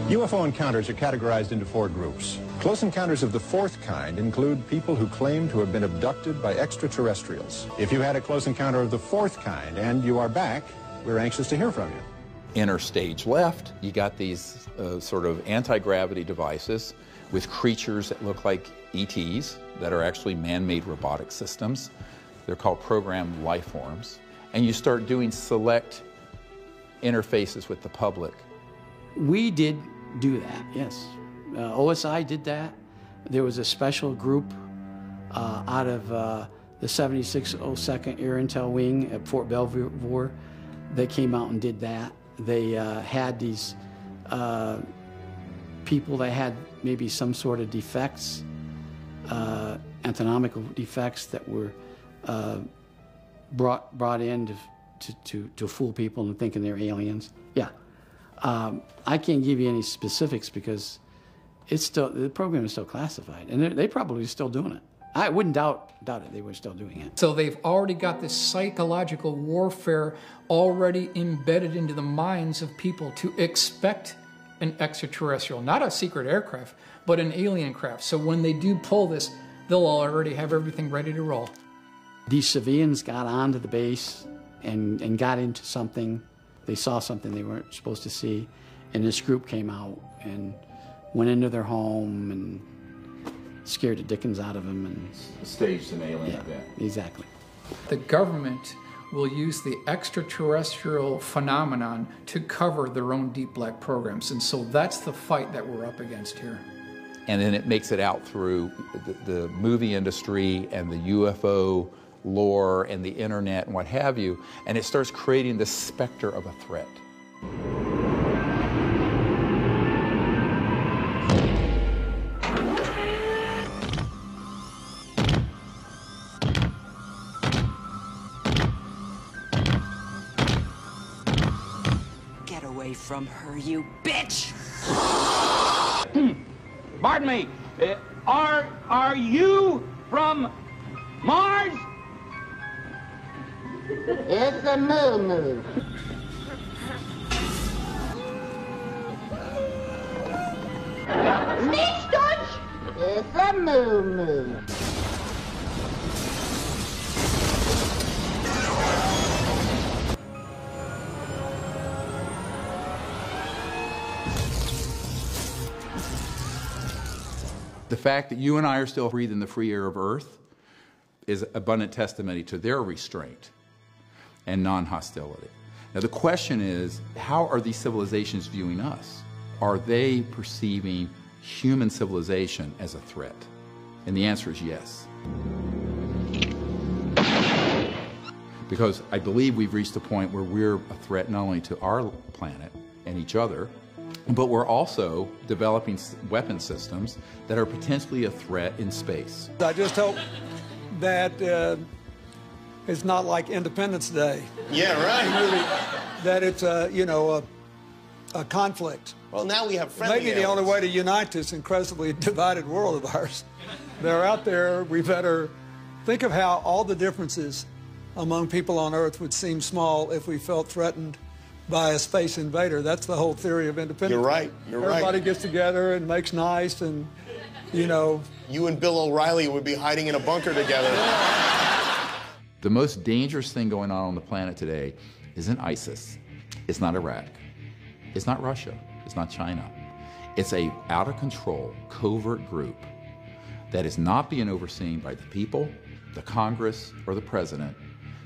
U F O encounters are categorized into four groups. Close encounters of the fourth kind include people who claim to have been abducted by extraterrestrials. If you had a close encounter of the fourth kind and you are back, we're anxious to hear from you. Inner stage left, you got these uh, sort of anti-gravity devices with creatures that look like E Ts that are actually man-made robotic systems. They're called programmed life forms. And you start doing select interfaces with the public. We did do that, yes. Uh, O S I did that. There was a special group uh, out of uh, the seventy-six oh second Air Intel Wing at Fort Belvoir that came out and did that. They uh, had these uh, people that had maybe some sort of defects, uh, anatomical defects that were uh, brought brought in to, to, to, to fool people into thinking they're aliens. Yeah. Um, I can't give you any specifics because it's still, the program is still classified, and they're, they're probably still doing it. I wouldn't doubt, doubt it, they were still doing it. So they've already got this psychological warfare already embedded into the minds of people to expect an extraterrestrial, not a secret aircraft, but an alien craft. So when they do pull this, they'll already have everything ready to roll. These civilians got onto the base and, and got into something. They saw something they weren't supposed to see, and this group came out and went into their home and scared the dickens out of them. And staged an alien yeah, event. Exactly. The government will use the extraterrestrial phenomenon to cover their own deep black programs, and so that's the fight that we're up against here. and then it makes it out through the, the movie industry and the U F O lore and the internet and what have you, and it starts creating the specter of a threat. Get away from her, you bitch! Pardon me, uh, are, are you from Mars? It's a moo-moo. Nicht Deutsch! It's a moo-moo. The fact that you and I are still breathing the free air of Earth is abundant testimony to their restraint and non-hostility. Now the question is, how are these civilizations viewing us? Are they perceiving human civilization as a threat? And the answer is yes. Because I believe we've reached a point where we're a threat not only to our planet and each other, but we're also developing weapon systems that are potentially a threat in space. I just hope that uh... it's not like Independence Day. Yeah, right. Really, that it's a, you know, a, a conflict. Well, now we have friendly Maybe the elements. Only way to unite this incredibly divided world of ours. They're out there. We better think of how all the differences among people on Earth would seem small if we felt threatened by a space invader. That's the whole theory of Independence You're right. You're Everybody right. Everybody gets together and makes nice and, you know. You and Bill O'Reilly would be hiding in a bunker together. The most dangerous thing going on on the planet today isn't ISIS, it's not Iraq, it's not Russia, it's not China. It's a out of control, covert group that is not being overseen by the people, the Congress, or the President,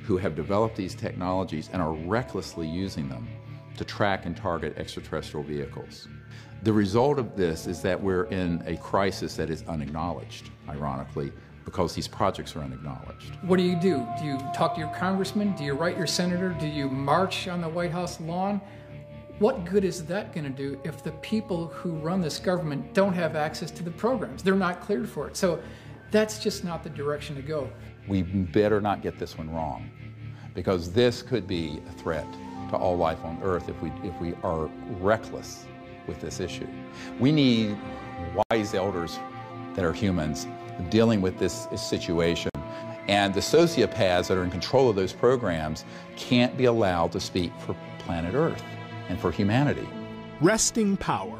who have developed these technologies and are recklessly using them to track and target extraterrestrial vehicles. The result of this is that we're in a crisis that is unacknowledged, ironically, because these projects are unacknowledged. What do you do? Do you talk to your congressman? Do you write your senator? Do you march on the White House lawn? What good is that going to do if the people who run this government don't have access to the programs? They're not cleared for it. So that's just not the direction to go. We better not get this one wrong, because this could be a threat to all life on Earth if we, if we are reckless with this issue. We need wise elders that are humans dealing with this situation, and the sociopaths that are in control of those programs can't be allowed to speak for planet Earth and for humanity. Wresting power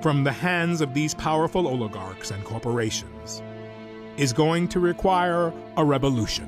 from the hands of these powerful oligarchs and corporations is going to require a revolution.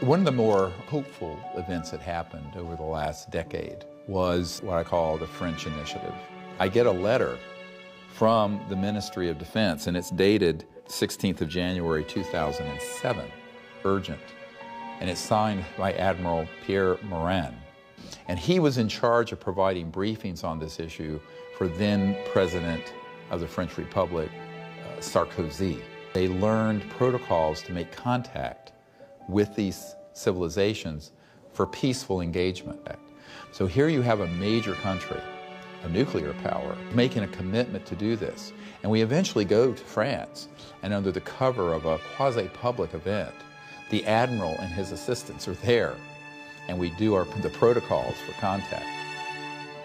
One of the more hopeful events that happened over the last decade was what I call the French Initiative. I get a letter from the Ministry of Defense, and it's dated sixteenth of January two thousand seven, urgent. And it's signed by Admiral Pierre Morin. And he was in charge of providing briefings on this issue for then President of the French Republic, uh, Sarkozy. They learned protocols to make contact with these civilizations for peaceful engagement. So here you have a major country, a nuclear power, making a commitment to do this. And we eventually go to France, and under the cover of a quasi-public event, the admiral and his assistants are there, and we do our, the protocols for contact.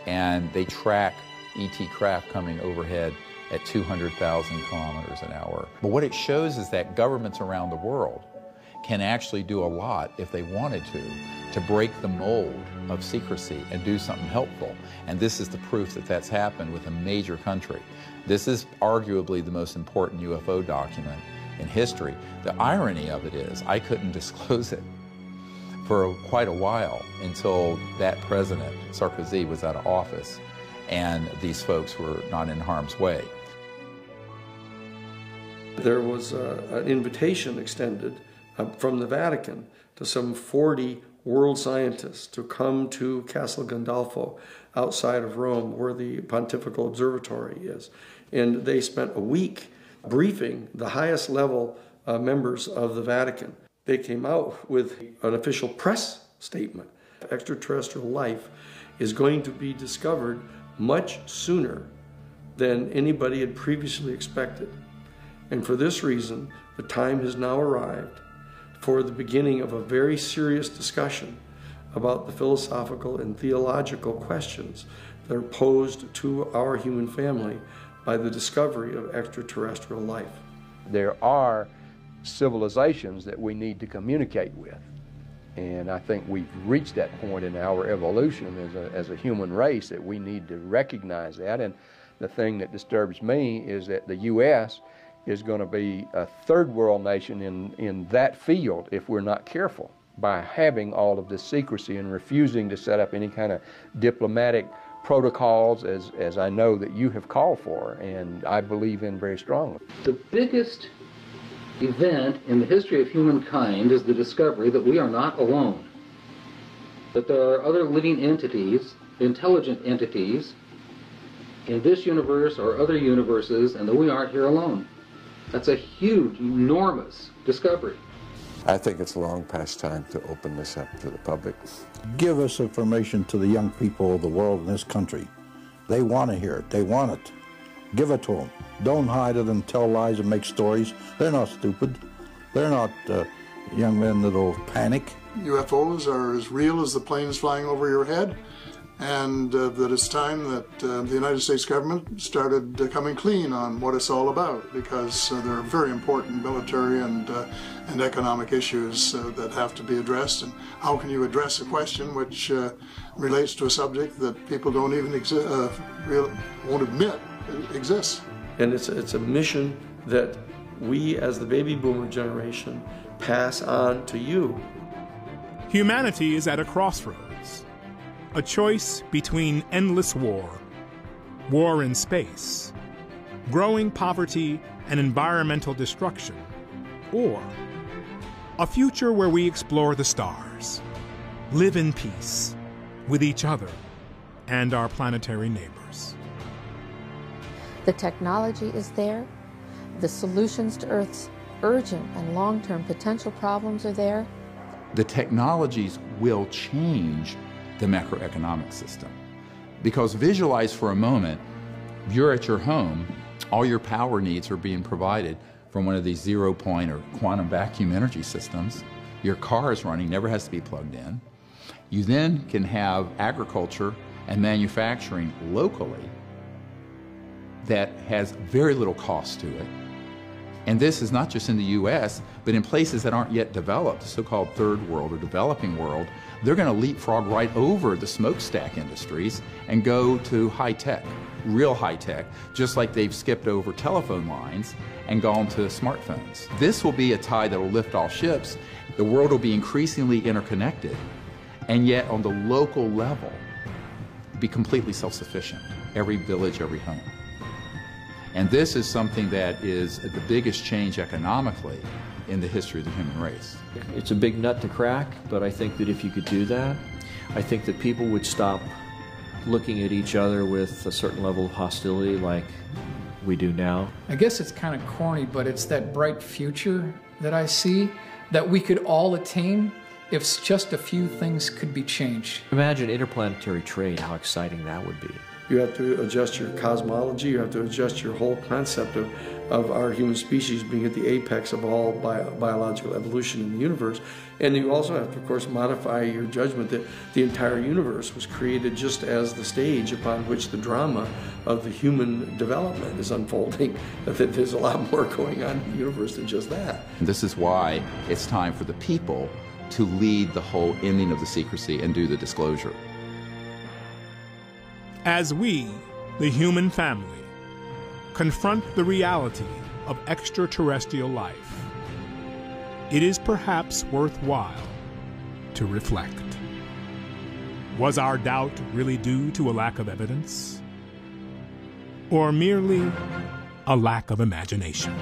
And they track E T craft coming overhead at two hundred thousand kilometers an hour. But what it shows is that governments around the world can actually do a lot, if they wanted to, to break the mold of secrecy and do something helpful. And this is the proof that that's happened with a major country. This is arguably the most important U F O document in history. The irony of it is I couldn't disclose it for quite a while until that president, Sarkozy, was out of office and these folks were not in harm's way. There was a, an invitation extended uh, from the Vatican to some forty world scientists to come to Castel Gandolfo outside of Rome, where the Pontifical Observatory is. And they spent a week briefing the highest level uh, members of the Vatican. They came out with an official press statement. Extraterrestrial life is going to be discovered much sooner than anybody had previously expected. And for this reason, the time has now arrived for the beginning of a very serious discussion about the philosophical and theological questions that are posed to our human family by the discovery of extraterrestrial life. There are civilizations that we need to communicate with, and I think we've reached that point in our evolution as a, as a human race that we need to recognize that. And the thing that disturbs me is that the U S is going to be a third world nation in, in that field if we're not careful, by having all of this secrecy and refusing to set up any kind of diplomatic protocols, as, as I know that you have called for and I believe in very strongly. The biggest event in the history of humankind is the discovery that we are not alone, that there are other living entities, intelligent entities, in this universe or other universes, and that we aren't here alone. That's a huge, enormous discovery. I think it's long past time to open this up to the public. Give us information to the young people of the world in this country. They want to hear it. They want it. Give it to them. Don't hide it and tell lies and make stories. They're not stupid. They're not uh, young men that'll panic. U F Os are as real as the planes flying over your head, and uh, that it's time that uh, the United States government started uh, coming clean on what it's all about, because uh, there are very important military and, uh, and economic issues uh, that have to be addressed. And how can you address a question which uh, relates to a subject that people don't even exi uh, real won't admit exists? And it's, it's a mission that we, as the baby boomer generation, pass on to you. Humanity is at a crossroads. A choice between endless war, war in space, growing poverty and environmental destruction, or a future where we explore the stars, live in peace with each other and our planetary neighbors. The technology is there. The solutions to Earth's urgent and long-term potential problems are there. The technologies will change the macroeconomic system. Because visualize for a moment, you're at your home, all your power needs are being provided from one of these zero point or quantum vacuum energy systems. Your car is running, never has to be plugged in. You then can have agriculture and manufacturing locally that has very little cost to it. And this is not just in the U S, but in places that aren't yet developed, so-called third world or developing world. They're going to leapfrog right over the smokestack industries and go to high tech, real high tech, just like they've skipped over telephone lines and gone to smartphones. This will be a tide that will lift all ships. The world will be increasingly interconnected, and yet on the local level, be completely self-sufficient, every village, every home. And this is something that is the biggest change economically in the history of the human race. It's a big nut to crack, but I think that if you could do that, I think that people would stop looking at each other with a certain level of hostility like we do now. I guess it's kind of corny, but it's that bright future that I see that we could all attain if just a few things could be changed. Imagine interplanetary trade, how exciting that would be. You have to adjust your cosmology, you have to adjust your whole concept of, of our human species being at the apex of all bio, biological evolution in the universe. And you also have to, of course, modify your judgment that the entire universe was created just as the stage upon which the drama of the human development is unfolding, that there's a lot more going on in the universe than just that. This is why it's time for the people to lead the whole ending of the secrecy and do the disclosure. As we, the human family, confront the reality of extraterrestrial life, it is perhaps worthwhile to reflect. Was our doubt really due to a lack of evidence? Or merely a lack of imagination?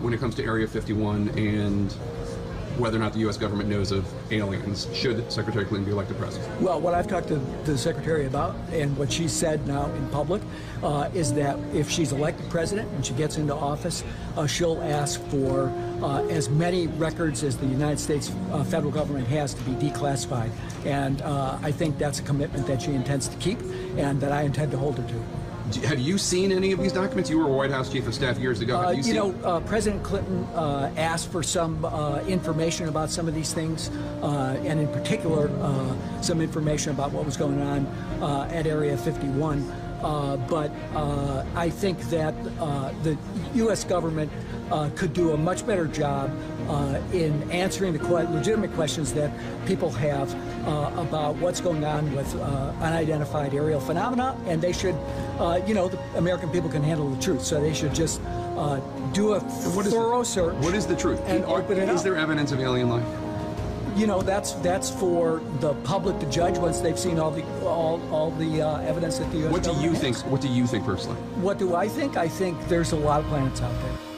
When it comes to Area fifty-one and whether or not the U S government knows of aliens, should Secretary Clinton be elected president? Well, what I've talked to the Secretary about and what she said now in public uh, is that if she's elected president and she gets into office, uh, she'll ask for uh, as many records as the United States uh, federal government has to be declassified. And uh, I think that's a commitment that she intends to keep and that I intend to hold her to. Have you seen any of these documents? You were White House Chief of Staff years ago. Have you, uh, you seen know, uh, President Clinton uh, asked for some uh, information about some of these things, uh, and in particular, uh, some information about what was going on uh, at Area fifty-one. Uh, but uh, I think that uh, the U S government uh, could do a much better job uh, in answering the que- legitimate questions that people have uh, about what's going on with uh, unidentified aerial phenomena, and they should, uh, you know, the American people can handle the truth, so they should just uh, do a thorough search. What is the truth? And open it up. Is there evidence of alien life? You know, that's that's for the public to judge once they've seen all the all all the uh, evidence that the U S government has. What do you think? What do you think personally? What do I think? I think there's a lot of planets out there.